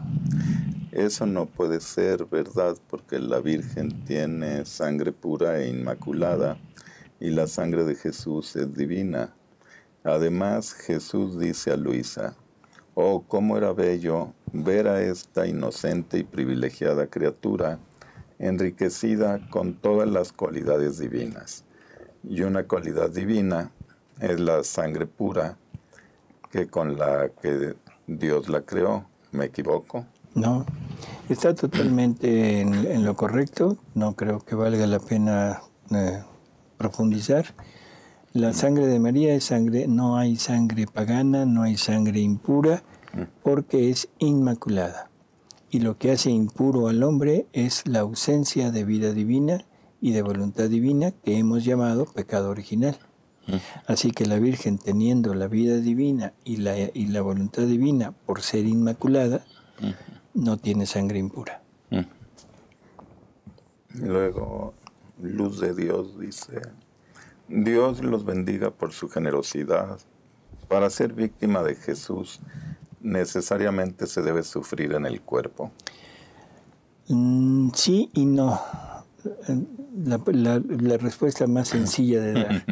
Eso no puede ser verdad, porque la Virgen tiene sangre pura e inmaculada, y la sangre de Jesús es divina. Además, Jesús dice a Luisa, «Oh, cómo era bello ver a esta inocente y privilegiada criatura, enriquecida con todas las cualidades divinas». Y una cualidad divina es la sangre pura, que con la que Dios la creó. ¿Me equivoco? No, está totalmente en, en lo correcto. No creo que valga la pena eh, profundizar. La sangre de María es sangre, no hay sangre pagana, no hay sangre impura, porque es inmaculada. Y lo que hace impuro al hombre es la ausencia de vida divina y de voluntad divina, que hemos llamado pecado original. Así que la Virgen, teniendo la vida divina y la, y la voluntad divina por ser inmaculada, no tiene sangre impura. Luego, Luz de Dios dice, Dios los bendiga por su generosidad. Para ser víctima de Jesús, necesariamente se debe sufrir en el cuerpo. Mm, sí y no. La, la, la respuesta más sencilla de dar.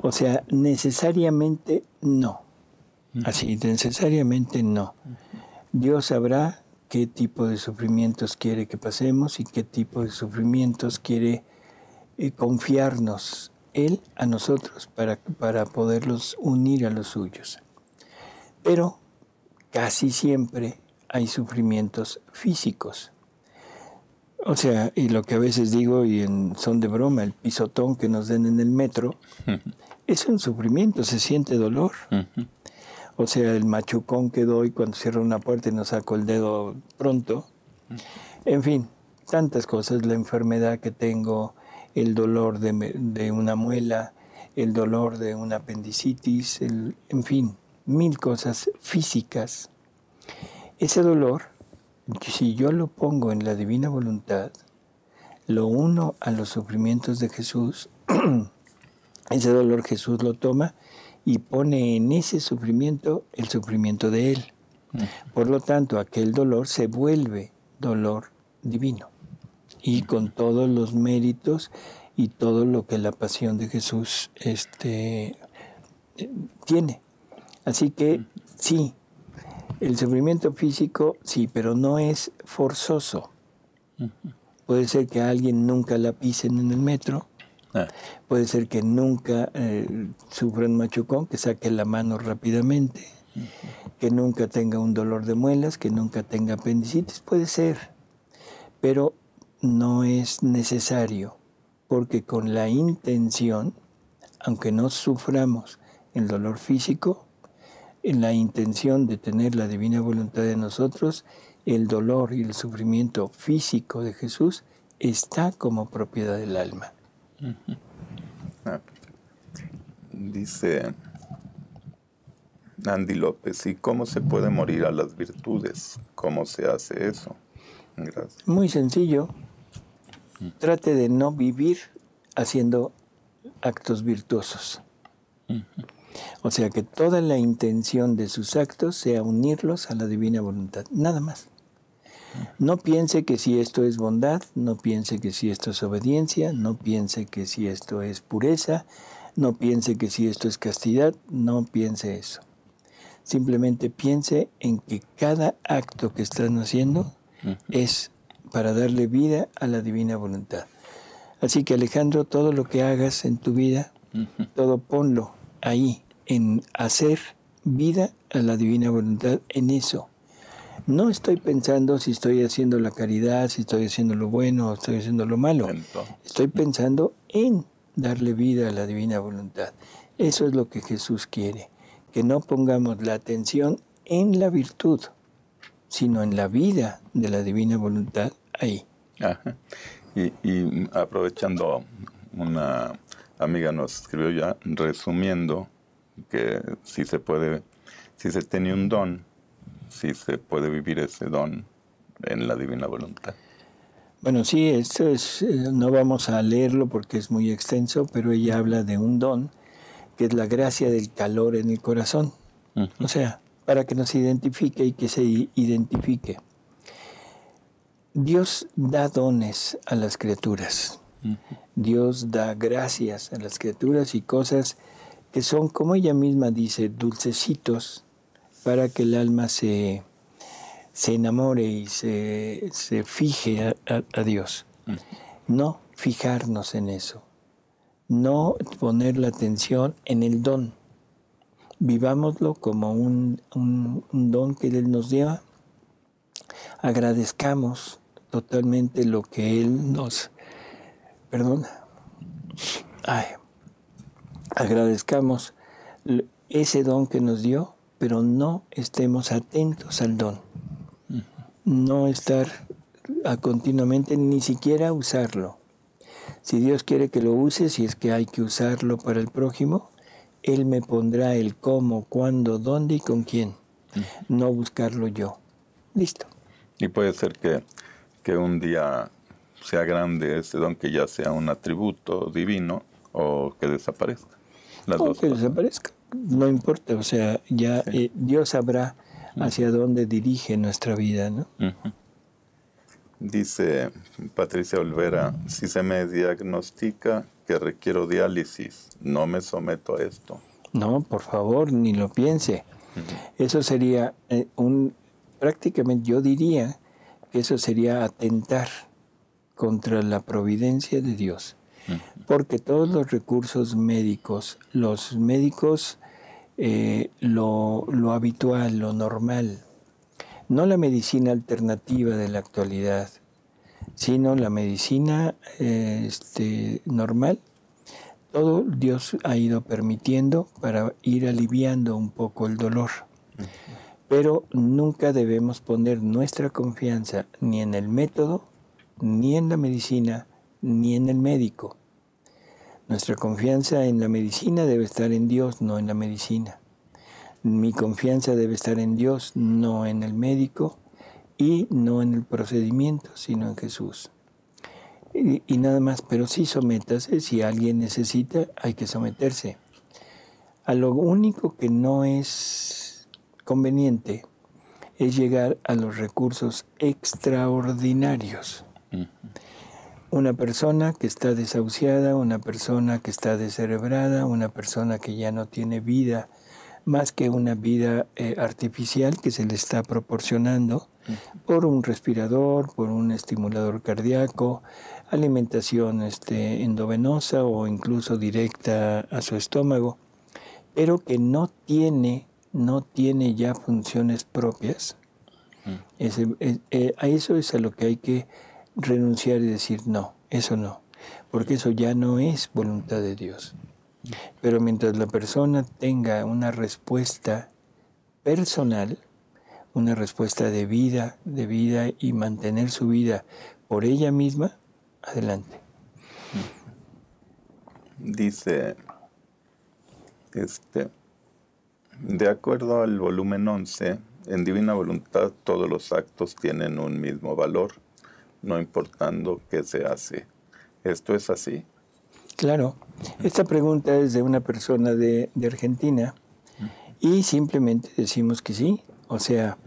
O sea, necesariamente no. Así, necesariamente no. Dios sabrá qué tipo de sufrimientos quiere que pasemos y qué tipo de sufrimientos quiere eh, confiarnos Él a nosotros para, para poderlos unir a los suyos. Pero casi siempre hay sufrimientos físicos. O sea, y lo que a veces digo, y en son de broma, el pisotón que nos den en el metro, es un sufrimiento, se siente dolor. Uh-huh. O sea, el machucón que doy cuando cierro una puerta y no saco el dedo pronto. En fin, tantas cosas. La enfermedad que tengo, el dolor de, de una muela, el dolor de una apendicitis, el, en fin, mil cosas físicas. Ese dolor, si yo lo pongo en la divina voluntad, lo uno a los sufrimientos de Jesús, ese dolor Jesús lo toma y pone en ese sufrimiento el sufrimiento de Él. Por lo tanto, aquel dolor se vuelve dolor divino, y con todos los méritos y todo lo que la pasión de Jesús este, tiene. Así que sí, el sufrimiento físico sí, pero no es forzoso. Puede ser que a alguien nunca la pisen en el metro. Ah. Puede ser que nunca eh, sufra un machucón, que saque la mano rápidamente, uh-huh. que nunca tenga un dolor de muelas, que nunca tenga apendicitis, puede ser. Pero no es necesario, porque con la intención, aunque no suframos el dolor físico, en la intención de tener la divina voluntad de nosotros, el dolor y el sufrimiento físico de Jesús está como propiedad del alma. Uh-huh. Ah, dice Andy López, ¿y cómo se puede morir a las virtudes? ¿Cómo se hace eso? Gracias. Muy sencillo. Trate de no vivir haciendo actos virtuosos. Uh-huh. O sea, que toda la intención de sus actos sea unirlos a la divina voluntad. Nada más. No piense que si esto es bondad, no piense que si esto es obediencia, no piense que si esto es pureza, no piense que si esto es castidad, no piense eso. Simplemente piense en que cada acto que están haciendo es para darle vida a la divina voluntad. Así que, Alejandro, todo lo que hagas en tu vida, todo ponlo ahí, en hacer vida a la divina voluntad, en eso. No estoy pensando si estoy haciendo la caridad, si estoy haciendo lo bueno o estoy haciendo lo malo. Estoy pensando en darle vida a la divina voluntad. Eso es lo que Jesús quiere, que no pongamos la atención en la virtud, sino en la vida de la divina voluntad ahí. Ajá. Y, y aprovechando, una amiga nos escribió ya, resumiendo, que si se puede, si se tiene un don, si se puede vivir ese don en la divina voluntad. Bueno, sí, esto es, no vamos a leerlo porque es muy extenso, pero ella habla de un don que es la gracia del calor en el corazón. Uh-huh. O sea, para que nos identifique y que se identifique. Dios da dones a las criaturas. Uh-huh. Dios da gracias a las criaturas y cosas que son, como ella misma dice, dulcecitos, para que el alma se, se enamore y se, se fije a, a, a Dios. No fijarnos en eso, no poner la atención en el don. Vivámoslo como un, un, un don que Él nos lleva. Agradezcamos totalmente lo que Él nos... Perdona. Ay, agradezcamos ese don que nos dio, pero no estemos atentos al don. No estar a continuamente, ni siquiera usarlo. Si Dios quiere que lo use, si es que hay que usarlo para el prójimo, Él me pondrá el cómo, cuándo, dónde y con quién. No buscarlo yo. Listo. Y puede ser que, que un día sea grande ese don, que ya sea un atributo divino, o que desaparezca. Las o dos que cosas. desaparezca. No importa, o sea, ya sí. eh, Dios sabrá hacia dónde dirige nuestra vida, ¿no? Uh-huh. Dice Patricia Olvera, si se me diagnostica que requiero diálisis, ¿no me someto a esto? No, por favor, ni lo piense. Uh-huh. Eso sería eh, un... Prácticamente yo diría que eso sería atentar contra la providencia de Dios. Uh-huh. Porque todos los recursos médicos, los médicos... Eh, lo, lo habitual, lo normal, no la medicina alternativa de la actualidad, sino la medicina eh, este, normal, todo Dios ha ido permitiendo para ir aliviando un poco el dolor. Uh-huh. Pero nunca debemos poner nuestra confianza ni en el método, ni en la medicina, ni en el médico. Nuestra confianza en la medicina debe estar en Dios, no en la medicina. Mi confianza debe estar en Dios, no en el médico y no en el procedimiento, sino en Jesús. Y, y nada más, pero sí sométase, si alguien necesita, hay que someterse. A lo único que no es conveniente es llegar a los recursos extraordinarios. Mm. Una persona que está desahuciada, una persona que está descerebrada, una persona que ya no tiene vida, más que una vida eh, artificial que se le está proporcionando por un respirador, por un estimulador cardíaco, alimentación este, endovenosa o incluso directa a su estómago, pero que no tiene, no tiene ya funciones propias. Ese, eh, eh, a eso es a lo que hay que renunciar y decir no, eso no, porque eso ya no es voluntad de Dios. Pero mientras la persona tenga una respuesta personal, una respuesta de vida, de vida y mantener su vida por ella misma, adelante. Dice, este, de acuerdo al volumen once, en Divina Voluntad todos los actos tienen un mismo valor, no importando qué se hace. ¿Esto es así? Claro. Esta pregunta es de una persona de, de Argentina y simplemente decimos que sí. O sea,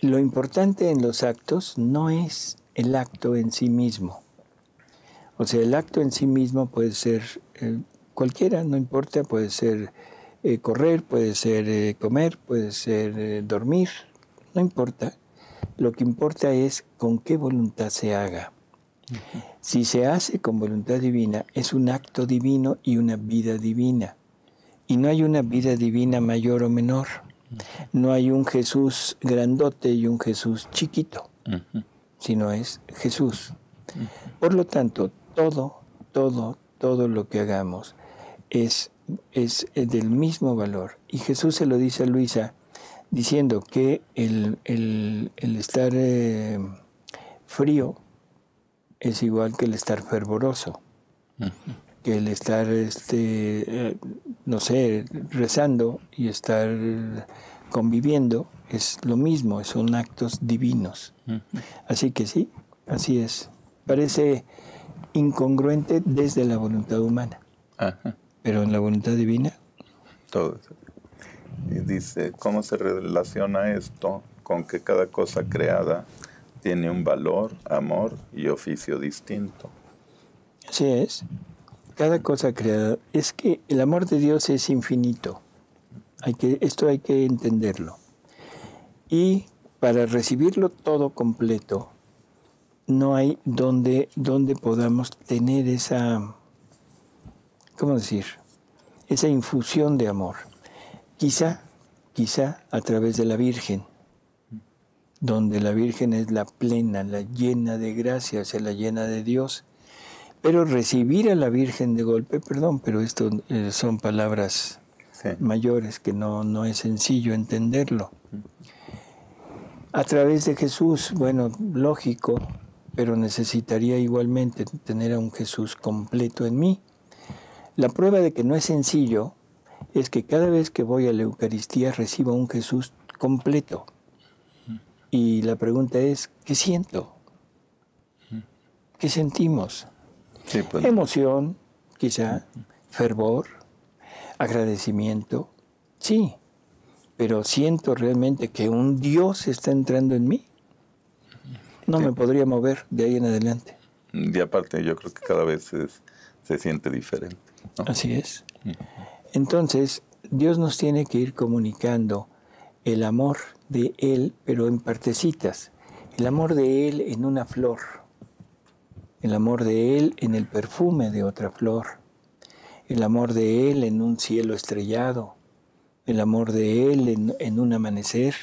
lo importante en los actos no es el acto en sí mismo. O sea, el acto en sí mismo puede ser eh, cualquiera, no importa, puede ser eh, correr, puede ser eh, comer, puede ser eh, dormir, no importa. Lo que importa es con qué voluntad se haga. Uh-huh. Si se hace con voluntad divina, es un acto divino y una vida divina. Y no hay una vida divina mayor o menor. No hay un Jesús grandote y un Jesús chiquito, uh-huh, sino es Jesús. Uh-huh. Por lo tanto, todo, todo, todo lo que hagamos es, es del mismo valor. Y Jesús se lo dice a Luisa, diciendo que el, el, el estar eh, frío es igual que el estar fervoroso, uh-huh, que el estar, este, eh, no sé, rezando y estar conviviendo es lo mismo, son actos divinos. Uh-huh. Así que sí, así es. Parece incongruente desde la voluntad humana, ajá, pero en la voluntad divina, todo eso. Y dice, ¿cómo se relaciona esto con que cada cosa creada tiene un valor, amor y oficio distinto? Así es. Cada cosa creada. Es que el amor de Dios es infinito. Hay que, esto hay que entenderlo. Y para recibirlo todo completo, no hay donde, donde podamos tener esa, ¿cómo decir? Esa infusión de amor. Quizá, quizá a través de la Virgen, donde la Virgen es la plena, la llena de gracia, es la llena de Dios. Pero recibir a la Virgen de golpe, perdón, pero esto eh, son palabras sí, mayores que no, no es sencillo entenderlo. A través de Jesús, bueno, lógico, pero necesitaría igualmente tener a un Jesús completo en mí. La prueba de que no es sencillo es que cada vez que voy a la Eucaristía recibo un Jesús completo. Y la pregunta es, ¿qué siento? ¿Qué sentimos? Sí, pues. Emoción, quizá, fervor, agradecimiento, sí. Pero siento realmente que un Dios está entrando en mí. No sí, me podría mover de ahí en adelante. Y aparte yo creo que cada vez es, se siente diferente, ¿no? Así es. Entonces, Dios nos tiene que ir comunicando el amor de Él, pero en partecitas. El amor de Él en una flor. El amor de Él en el perfume de otra flor. El amor de Él en un cielo estrellado. El amor de Él en, en un amanecer.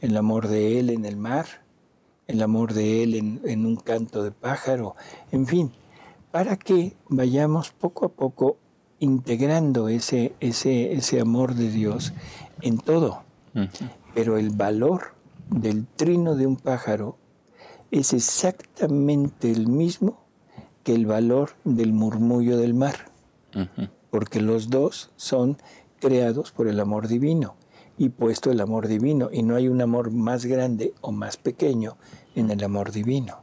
El amor de Él en el mar. El amor de Él en, en un canto de pájaro. En fin, para que vayamos poco a poco integrando ese, ese, ese amor de Dios en todo. Uh-huh. Pero el valor del trino de un pájaro es exactamente el mismo que el valor del murmullo del mar. Uh-huh. Porque los dos son creados por el amor divino y puesto el amor divino. Y no hay un amor más grande o más pequeño en el amor divino.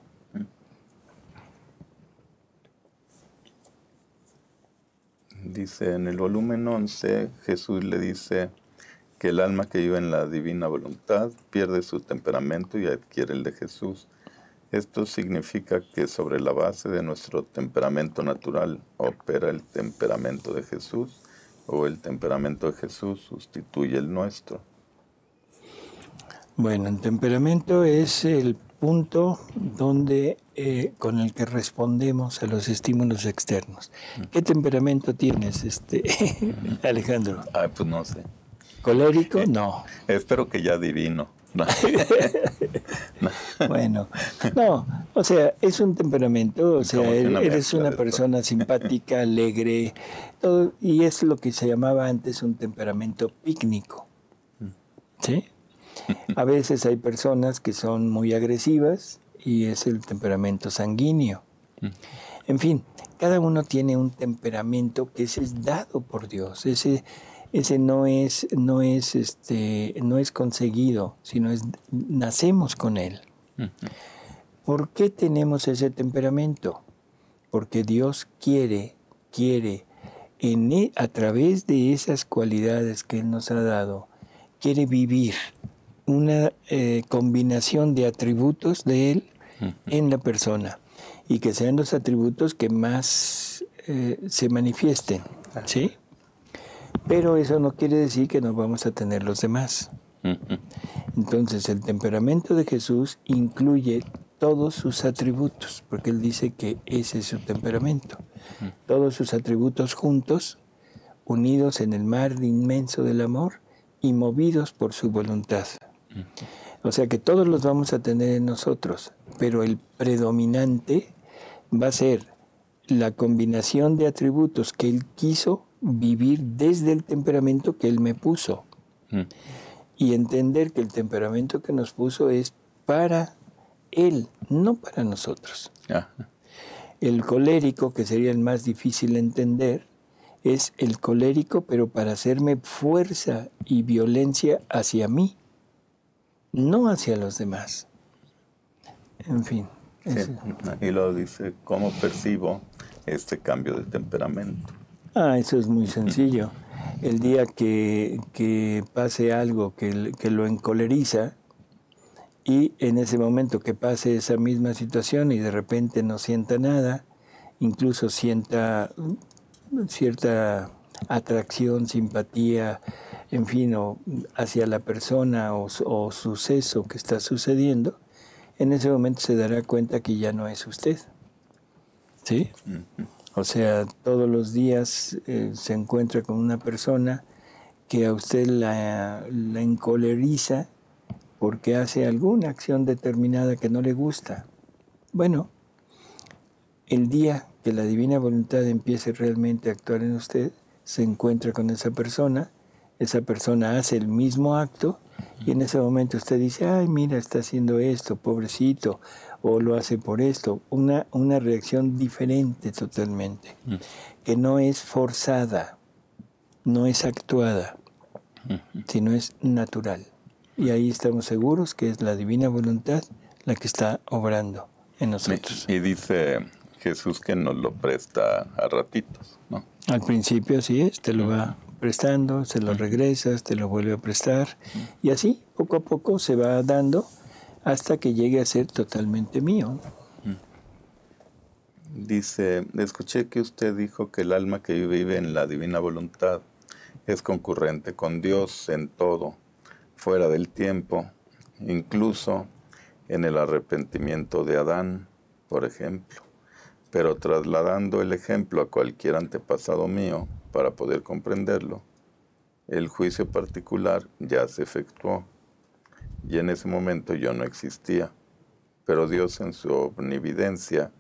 Dice, en el volumen once, Jesús le dice que el alma que vive en la divina voluntad pierde su temperamento y adquiere el de Jesús. Esto significa que sobre la base de nuestro temperamento natural opera el temperamento de Jesús, o el temperamento de Jesús sustituye el nuestro. Bueno, el temperamento es el punto donde, eh, con el que respondemos a los estímulos externos. ¿Qué temperamento tienes, este, Alejandro? Ah, pues no sé. ¿Colérico? Eh, no. Espero que ya divino. No. No. Bueno, no, o sea, es un temperamento, o sea, eres una persona simpática, alegre, todo, y es lo que se llamaba antes un temperamento pícnico. ¿sí? A veces hay personas que son muy agresivas y es el temperamento sanguíneo. En fin, cada uno tiene un temperamento que ese es dado por Dios. Ese, ese no es, no es, este, no es conseguido, sino es, nacemos con él. ¿Por qué tenemos ese temperamento? Porque Dios quiere, quiere, en él, a través de esas cualidades que Él nos ha dado, quiere vivir una eh, combinación de atributos de Él en la persona y que sean los atributos que más eh, se manifiesten, ¿sí? Pero eso no quiere decir que no vamos a tener los demás. Entonces, el temperamento de Jesús incluye todos sus atributos, porque Él dice que ese es su temperamento. Todos sus atributos juntos, unidos en el mar inmenso del amor y movidos por su voluntad. O sea que todos los vamos a tener en nosotros, pero el predominante va a ser la combinación de atributos que Él quiso vivir desde el temperamento que Él me puso. Y entender que el temperamento que nos puso es para Él, no para nosotros. Ajá. El colérico, que sería el más difícil de entender, es el colérico, pero para hacerme fuerza y violencia hacia mí, no hacia los demás. En fin. Sí. Eso. Y lo dice, ¿cómo percibo este cambio de temperamento? Ah, eso es muy sencillo. El día que, que pase algo que, que lo encoleriza, y en ese momento que pase esa misma situación y de repente no sienta nada, incluso sienta cierta atracción, simpatía, en fin, o hacia la persona o, o suceso que está sucediendo, en ese momento se dará cuenta que ya no es usted. ¿Sí? O sea, todos los días eh, se encuentra con una persona que a usted la, la encoleriza porque hace alguna acción determinada que no le gusta. Bueno, el día que la Divina Voluntad empiece realmente a actuar en usted, se encuentra con esa persona, esa persona hace el mismo acto, y en ese momento usted dice, ay, mira, está haciendo esto, pobrecito, o lo hace por esto. Una, una reacción diferente totalmente, que no es forzada, no es actuada, sino es natural. Y ahí estamos seguros que es la Divina Voluntad la que está obrando en nosotros. Y, y dice Jesús que nos lo presta a ratitos, ¿no? Al principio así es, te lo va prestando, se lo regresas, te lo vuelve a prestar. Y así, poco a poco, se va dando hasta que llegue a ser totalmente mío. Dice, escuché que usted dijo que el alma que vive en la Divina Voluntad es concurrente con Dios en todo, fuera del tiempo, incluso en el arrepentimiento de Adán, por ejemplo, pero trasladando el ejemplo a cualquier antepasado mío para poder comprenderlo, el juicio particular ya se efectuó, y en ese momento yo no existía, pero Dios en su omnividencia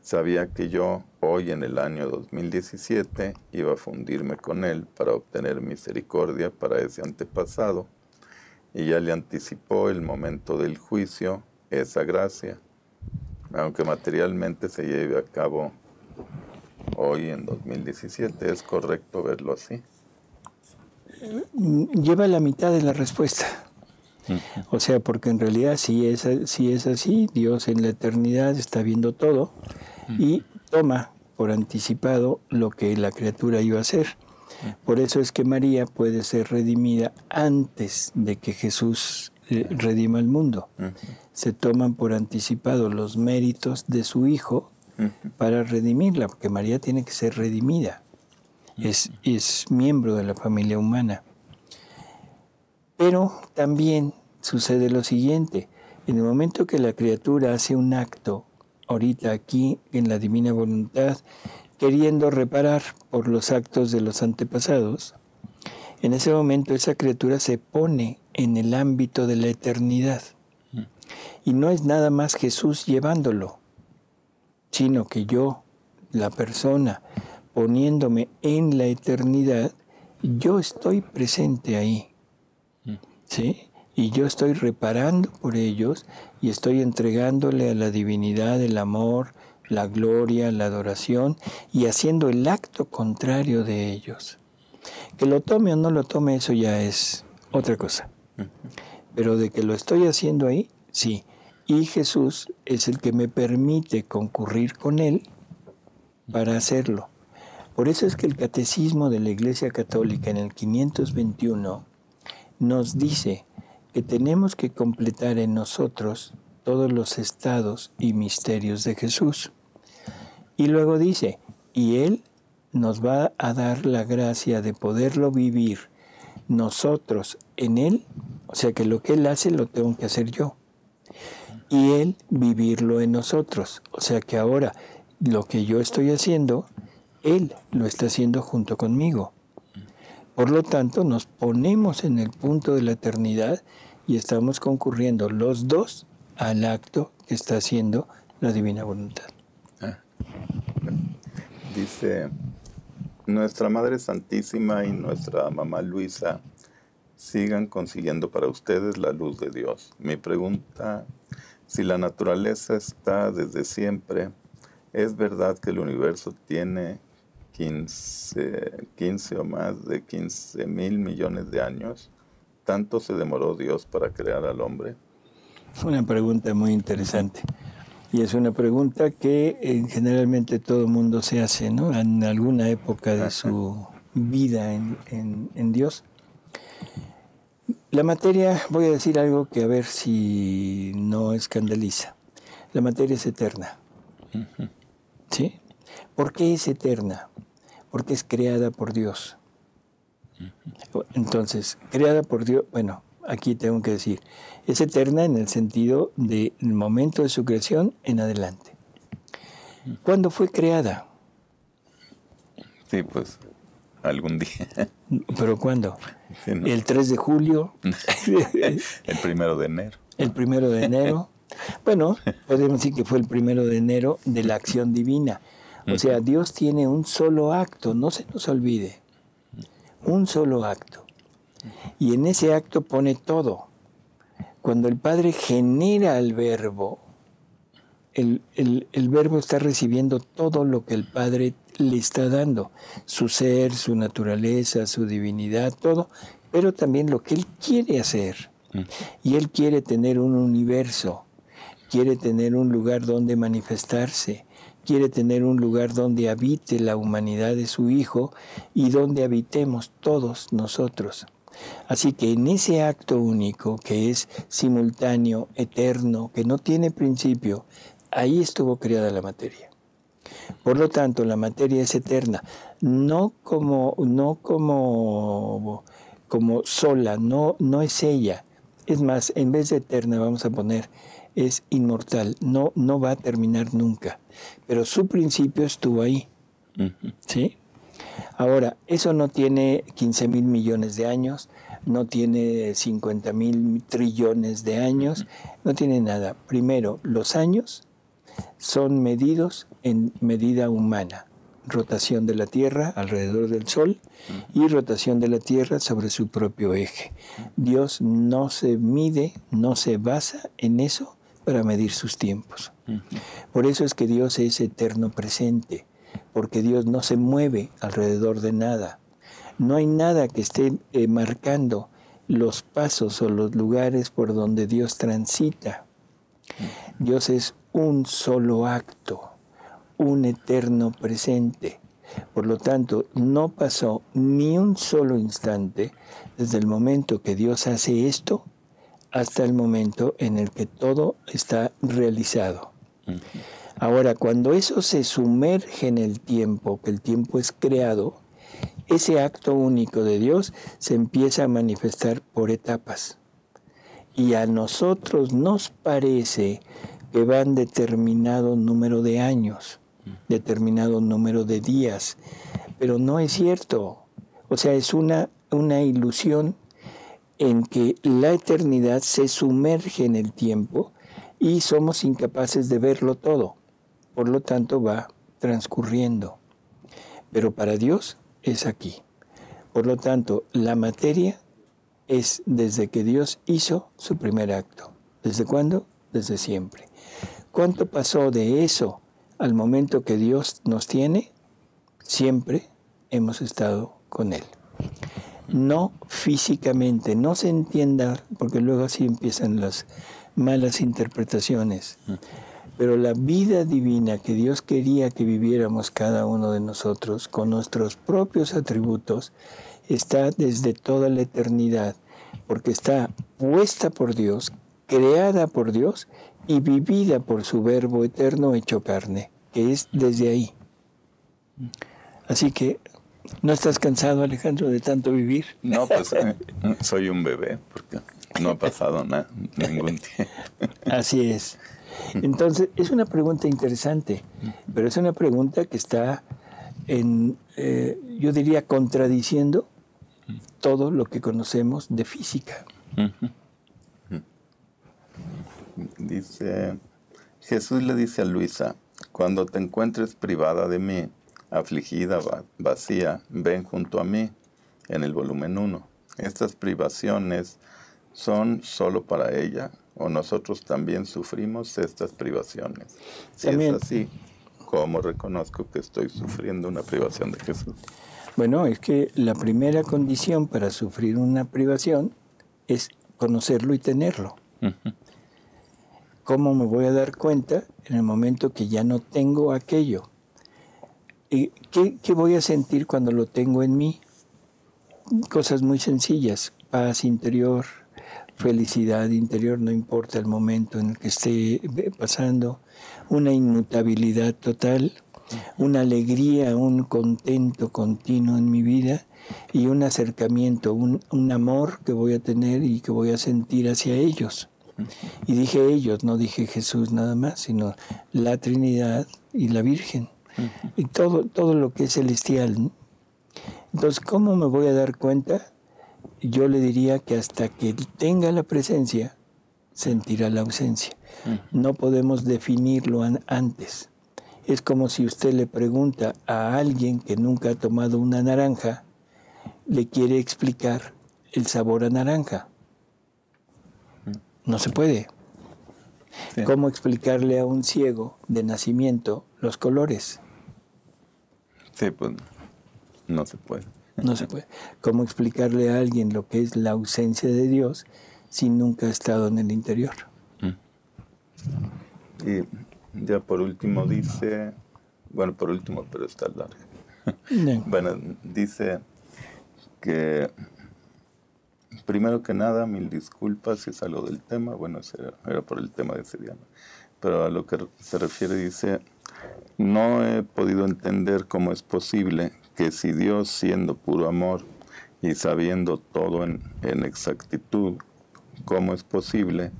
sabía que yo hoy en el año dos mil diecisiete iba a fundirme con Él para obtener misericordia para ese antepasado, y ya le anticipó el momento del juicio esa gracia, aunque materialmente se lleve a cabo hoy en dos mil diecisiete. ¿Es correcto verlo así? Lleva la mitad de la respuesta. O sea, porque en realidad si es, si es así, Dios en la eternidad está viendo todo y toma por anticipado lo que la criatura iba a hacer. Por eso es que María puede ser redimida antes de que Jesús eh, redima el mundo. Uh-huh. Se toman por anticipado los méritos de su Hijo uh-huh. para redimirla, porque María tiene que ser redimida. Uh-huh. Es, es miembro de la familia humana. Pero también sucede lo siguiente. En el momento que la criatura hace un acto, ahorita aquí en la Divina Voluntad, queriendo reparar por los actos de los antepasados, en ese momento esa criatura se pone en el ámbito de la eternidad. Y no es nada más Jesús llevándolo, sino que yo, la persona, poniéndome en la eternidad, yo estoy presente ahí. ¿sí? Y yo estoy reparando por ellos y estoy entregándole a la divinidad el amor, la gloria, la adoración y haciendo el acto contrario de ellos. Que lo tome o no lo tome, eso ya es otra cosa. Pero de que lo estoy haciendo ahí, sí. Y Jesús es el que me permite concurrir con Él para hacerlo. Por eso es que el Catecismo de la Iglesia Católica en el quinientos veintiuno nos dice que tenemos que completar en nosotros todos los estados y misterios de Jesús. Y luego dice, y Él nos va a dar la gracia de poderlo vivir nosotros en Él, o sea que lo que Él hace lo tengo que hacer yo, y Él vivirlo en nosotros, o sea que ahora lo que yo estoy haciendo, Él lo está haciendo junto conmigo. Por lo tanto, nos ponemos en el punto de la eternidad y estamos concurriendo los dos al acto que está haciendo la Divina Voluntad. Ah. Dice, nuestra Madre Santísima y nuestra mamá Luisa sigan consiguiendo para ustedes la luz de Dios. Mi pregunta, si la naturaleza está desde siempre, ¿es verdad que el universo tiene quince, quince o más de quince mil millones de años? ¿Tanto se demoró Dios para crear al hombre? Es una pregunta muy interesante. Y es una pregunta que eh, generalmente todo el mundo se hace, ¿no? En alguna época de su vida en, en, en Dios. La materia, voy a decir algo que a ver si no escandaliza. La materia es eterna. ¿Sí? ¿Por qué es eterna? Porque es creada por Dios. Entonces, creada por Dios, bueno, aquí tengo que decir, es eterna en el sentido del momento de su creación en adelante. ¿Cuándo fue creada? Sí, pues, algún día. ¿Pero cuándo? Sí, no. ¿El tres de julio? El primero de enero. El primero de enero. Bueno, podemos decir que fue el primero de enero de la acción divina. O sea, Dios tiene un solo acto, no se nos olvide. Un solo acto. Y en ese acto pone todo. Cuando el Padre genera el Verbo, el, el, el Verbo está recibiendo todo lo que el Padre le está dando. Su ser, su naturaleza, su divinidad, todo. Pero también lo que Él quiere hacer. Y Él quiere tener un universo. Quiere tener un lugar donde manifestarse. Quiere tener un lugar donde habite la humanidad de su Hijo y donde habitemos todos nosotros. Así que en ese acto único, que es simultáneo, eterno, que no tiene principio, ahí estuvo creada la materia. Por lo tanto, la materia es eterna, no como, no como, como sola, no, no es ella. Es más, en vez de eterna vamos a poner es inmortal, no, no va a terminar nunca. Pero su principio estuvo ahí. Uh-huh. ¿Sí? Ahora, eso no tiene quince mil millones de años, no tiene cincuenta mil trillones de años, uh-huh. No tiene nada. Primero, los años son medidos en medida humana. Rotación de la Tierra alrededor del Sol y rotación de la Tierra sobre su propio eje. Dios no se mide, no se basa en eso para medir sus tiempos. Por eso es que Dios es eterno presente, porque Dios no se mueve alrededor de nada. No hay nada que esté eh, marcando los pasos o los lugares por donde Dios transita. Dios es un solo acto, un eterno presente. Por lo tanto, no pasó ni un solo instante desde el momento que Dios hace esto hasta el momento en el que todo está realizado. Ahora, cuando eso se sumerge en el tiempo, que el tiempo es creado, ese acto único de Dios se empieza a manifestar por etapas. Y a nosotros nos parece que van determinado número de años, determinado número de días, pero no es cierto. O sea, es una, una ilusión en que la eternidad se sumerge en el tiempo y somos incapaces de verlo todo. Por lo tanto, va transcurriendo. Pero para Dios es aquí. Por lo tanto, la materia es desde que Dios hizo su primer acto. ¿Desde cuándo? Desde siempre. ¿Cuánto pasó de eso al momento que Dios nos tiene? Siempre hemos estado con Él. No físicamente, no se entienda, porque luego así empiezan las malas interpretaciones. Pero la vida divina que Dios quería que viviéramos cada uno de nosotros, con nuestros propios atributos, está desde toda la eternidad, porque está puesta por Dios, creada por Dios y vivida por su Verbo Eterno hecho carne, que es desde ahí. Así que, ¿no estás cansado, Alejandro, de tanto vivir? No, pues eh, soy un bebé, porque no ha pasado nada, ningún tiempo. Así es. Entonces, es una pregunta interesante, pero es una pregunta que está, en, eh, yo diría, contradiciendo todo lo que conocemos de física. Dice, Jesús le dice a Luisa, cuando te encuentres privada de mí, afligida, vacía, ven junto a mí, en el volumen uno. Estas privaciones son solo para ella. ¿O nosotros también sufrimos estas privaciones? Si también es así, ¿cómo reconozco que estoy sufriendo una privación de Jesús? Bueno, es que la primera condición para sufrir una privación es conocerlo y tenerlo. Uh-huh. ¿Cómo me voy a dar cuenta en el momento que ya no tengo aquello? ¿Y qué, qué voy a sentir cuando lo tengo en mí? Cosas muy sencillas, paz interior, felicidad interior, no importa el momento en el que esté pasando, una inmutabilidad total, una alegría, un contento continuo en mi vida y un acercamiento, un, un amor que voy a tener y que voy a sentir hacia ellos. Y dije ellos, no dije Jesús nada más, sino la Trinidad y la Virgen y todo, todo lo que es celestial, ¿no? Entonces, ¿cómo me voy a dar cuenta? Yo le diría que hasta que tenga la presencia, sentirá la ausencia. No podemos definirlo antes. Es como si usted le pregunta a alguien que nunca ha tomado una naranja, le quiere explicar el sabor a naranja. No se puede. Sí. ¿Cómo explicarle a un ciego de nacimiento los colores? Sí, pues no se puede. No se puede. ¿Cómo explicarle a alguien lo que es la ausencia de Dios si nunca ha estado en el interior? Y ya por último dice, bueno, por último, pero está larga. No. Bueno, dice que, primero que nada, mil disculpas si salgo del tema, bueno, era, era por el tema de ese día, pero a lo que se refiere dice, no he podido entender cómo es posible que si Dios, siendo puro amor y sabiendo todo en, en exactitud, ¿cómo es posible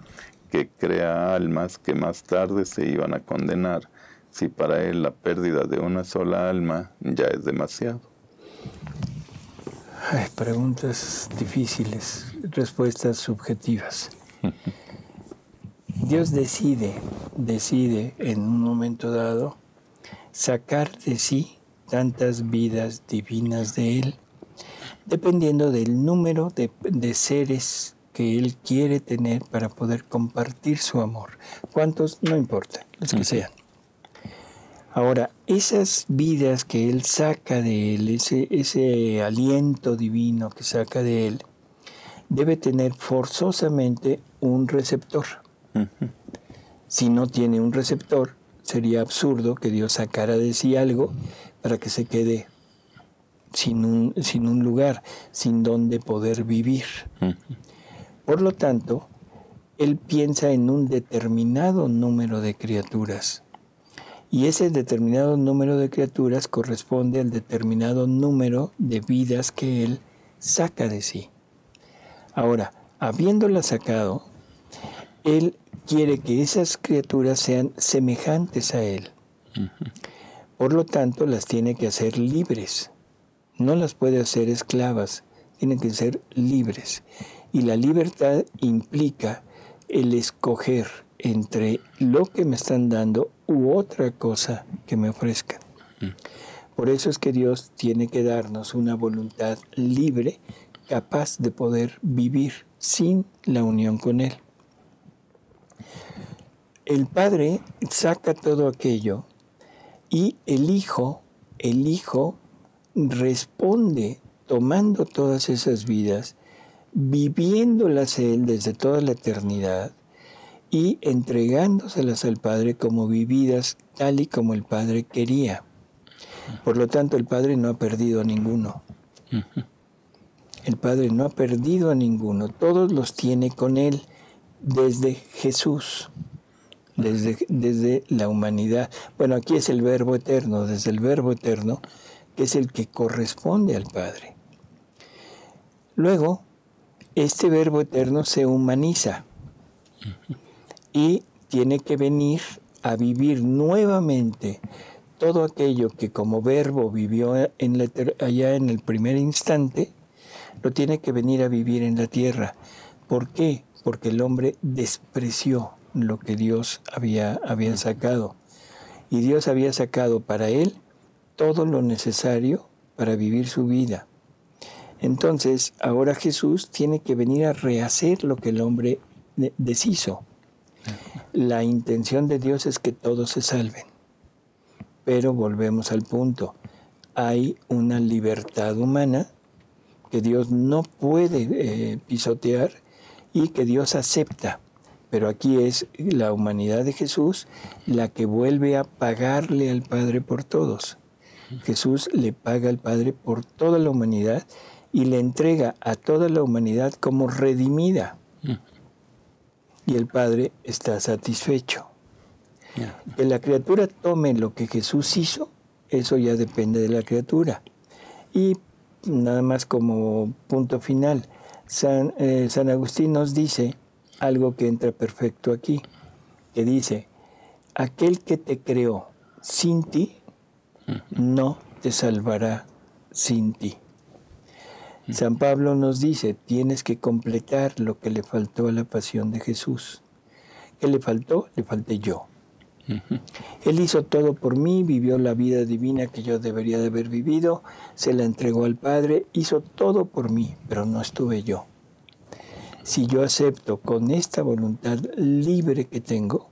que crea almas que más tarde se iban a condenar si para Él la pérdida de una sola alma ya es demasiado? Ay, preguntas difíciles, respuestas subjetivas. Dios decide, decide en un momento dado sacar de sí tantas vidas divinas de Él, dependiendo del número de, de seres que Él quiere tener para poder compartir su amor. ¿Cuántos? No importa, los que sean. Ahora, esas vidas que Él saca de Él, ese, ese aliento divino que saca de Él, debe tener forzosamente un receptor. Uh-huh. Si no tiene un receptor, sería absurdo que Dios sacara de sí algo para que se quede sin un, sin un lugar, sin donde poder vivir. Por lo tanto, Él piensa en un determinado número de criaturas. Y ese determinado número de criaturas corresponde al determinado número de vidas que Él saca de sí. Ahora, habiéndolas sacado, Él quiere que esas criaturas sean semejantes a Él. Por lo tanto, las tiene que hacer libres. No las puede hacer esclavas, tienen que ser libres. Y la libertad implica el escoger entre lo que me están dando u otra cosa que me ofrezcan. Por eso es que Dios tiene que darnos una voluntad libre capaz de poder vivir sin la unión con Él. El Padre saca todo aquello y el Hijo, el Hijo responde tomando todas esas vidas, viviéndolas Él desde toda la eternidad y entregándoselas al Padre como vividas tal y como el Padre quería. Por lo tanto, el Padre no ha perdido a ninguno. El Padre no ha perdido a ninguno. Todos los tiene con Él desde Jesús, desde, desde la humanidad. Bueno, aquí es el Verbo Eterno, desde el Verbo Eterno, que es el que corresponde al Padre. Luego, este Verbo Eterno se humaniza y tiene que venir a vivir nuevamente todo aquello que como verbo vivió en la allá en el primer instante, lo tiene que venir a vivir en la tierra. ¿Por qué? Porque el hombre despreció lo que Dios había, había sacado. Y Dios había sacado para él todo lo necesario para vivir su vida. Entonces, ahora Jesús tiene que venir a rehacer lo que el hombre deshizo. La intención de Dios es que todos se salven. Pero volvemos al punto. Hay una libertad humana que Dios no puede eh, pisotear y que Dios acepta. Pero aquí es la humanidad de Jesús la que vuelve a pagarle al Padre por todos. Jesús le paga al Padre por toda la humanidad y le entrega a toda la humanidad como redimida. Y el Padre está satisfecho. Que la criatura tome lo que Jesús hizo, eso ya depende de la criatura. Y nada más como punto final, San, eh, San Agustín nos dice algo que entra perfecto aquí, que dice, aquel que te creó sin ti, no te salvará sin ti. San Pablo nos dice, tienes que completar lo que le faltó a la pasión de Jesús. ¿Qué le faltó? Le falté yo. Él hizo todo por mí, vivió la vida divina que yo debería de haber vivido, se la entregó al Padre, hizo todo por mí, pero no estuve yo. Si yo acepto con esta voluntad libre que tengo,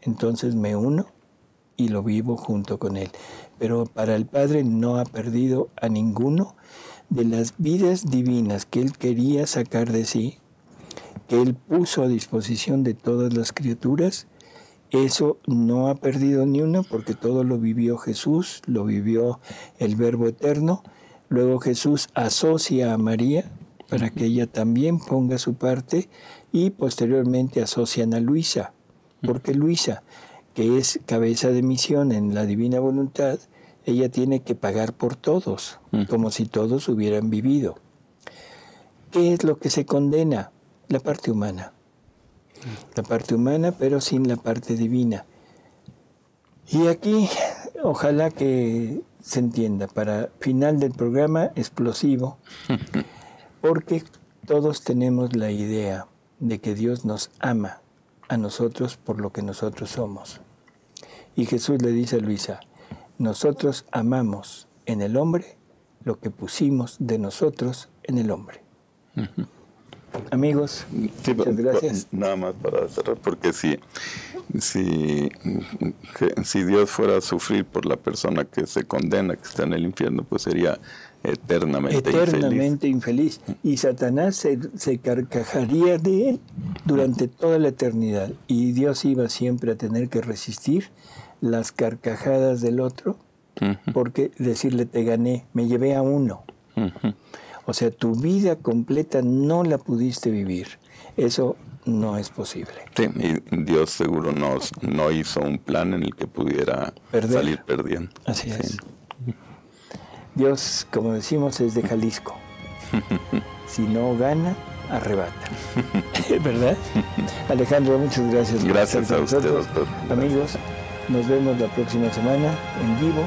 entonces me uno y lo vivo junto con Él. Pero para el Padre no ha perdido a ninguno de las vidas divinas que Él quería sacar de sí, que Él puso a disposición de todas las criaturas. Eso no ha perdido ni una, porque todo lo vivió Jesús, lo vivió el Verbo Eterno. Luego Jesús asocia a María para que ella también ponga su parte y posteriormente asocian a Luisa, porque Luisa, que es cabeza de misión en la Divina Voluntad, ella tiene que pagar por todos, como si todos hubieran vivido. ¿Qué es lo que se condena? La parte humana. La parte humana, pero sin la parte divina. Y aquí, ojalá que se entienda, para final del programa explosivo, porque todos tenemos la idea de que Dios nos ama a nosotros por lo que nosotros somos. Y Jesús le dice a Luisa, nosotros amamos en el hombre lo que pusimos de nosotros en el hombre. Uh-huh. Amigos, sí, muchas gracias. Nada más para cerrar, porque si, si, si Dios fuera a sufrir por la persona que se condena, que está en el infierno, pues sería eternamente, eternamente infeliz. infeliz. Y Satanás se, se carcajaría de él durante toda la eternidad. Y Dios iba siempre a tener que resistir las carcajadas del otro, uh-huh, porque decirle, te gané, me llevé a uno. Uh-huh. O sea, tu vida completa no la pudiste vivir. Eso no es posible. Sí, y Dios seguro nos, no hizo un plan en el que pudiera perder. salir perdiendo. Así sí. es. Dios, como decimos, es de Jalisco. Si no gana, arrebata. ¿Verdad? Alejandro, muchas gracias. Gracias a usted, doctor. Amigos, nos vemos la próxima semana en vivo.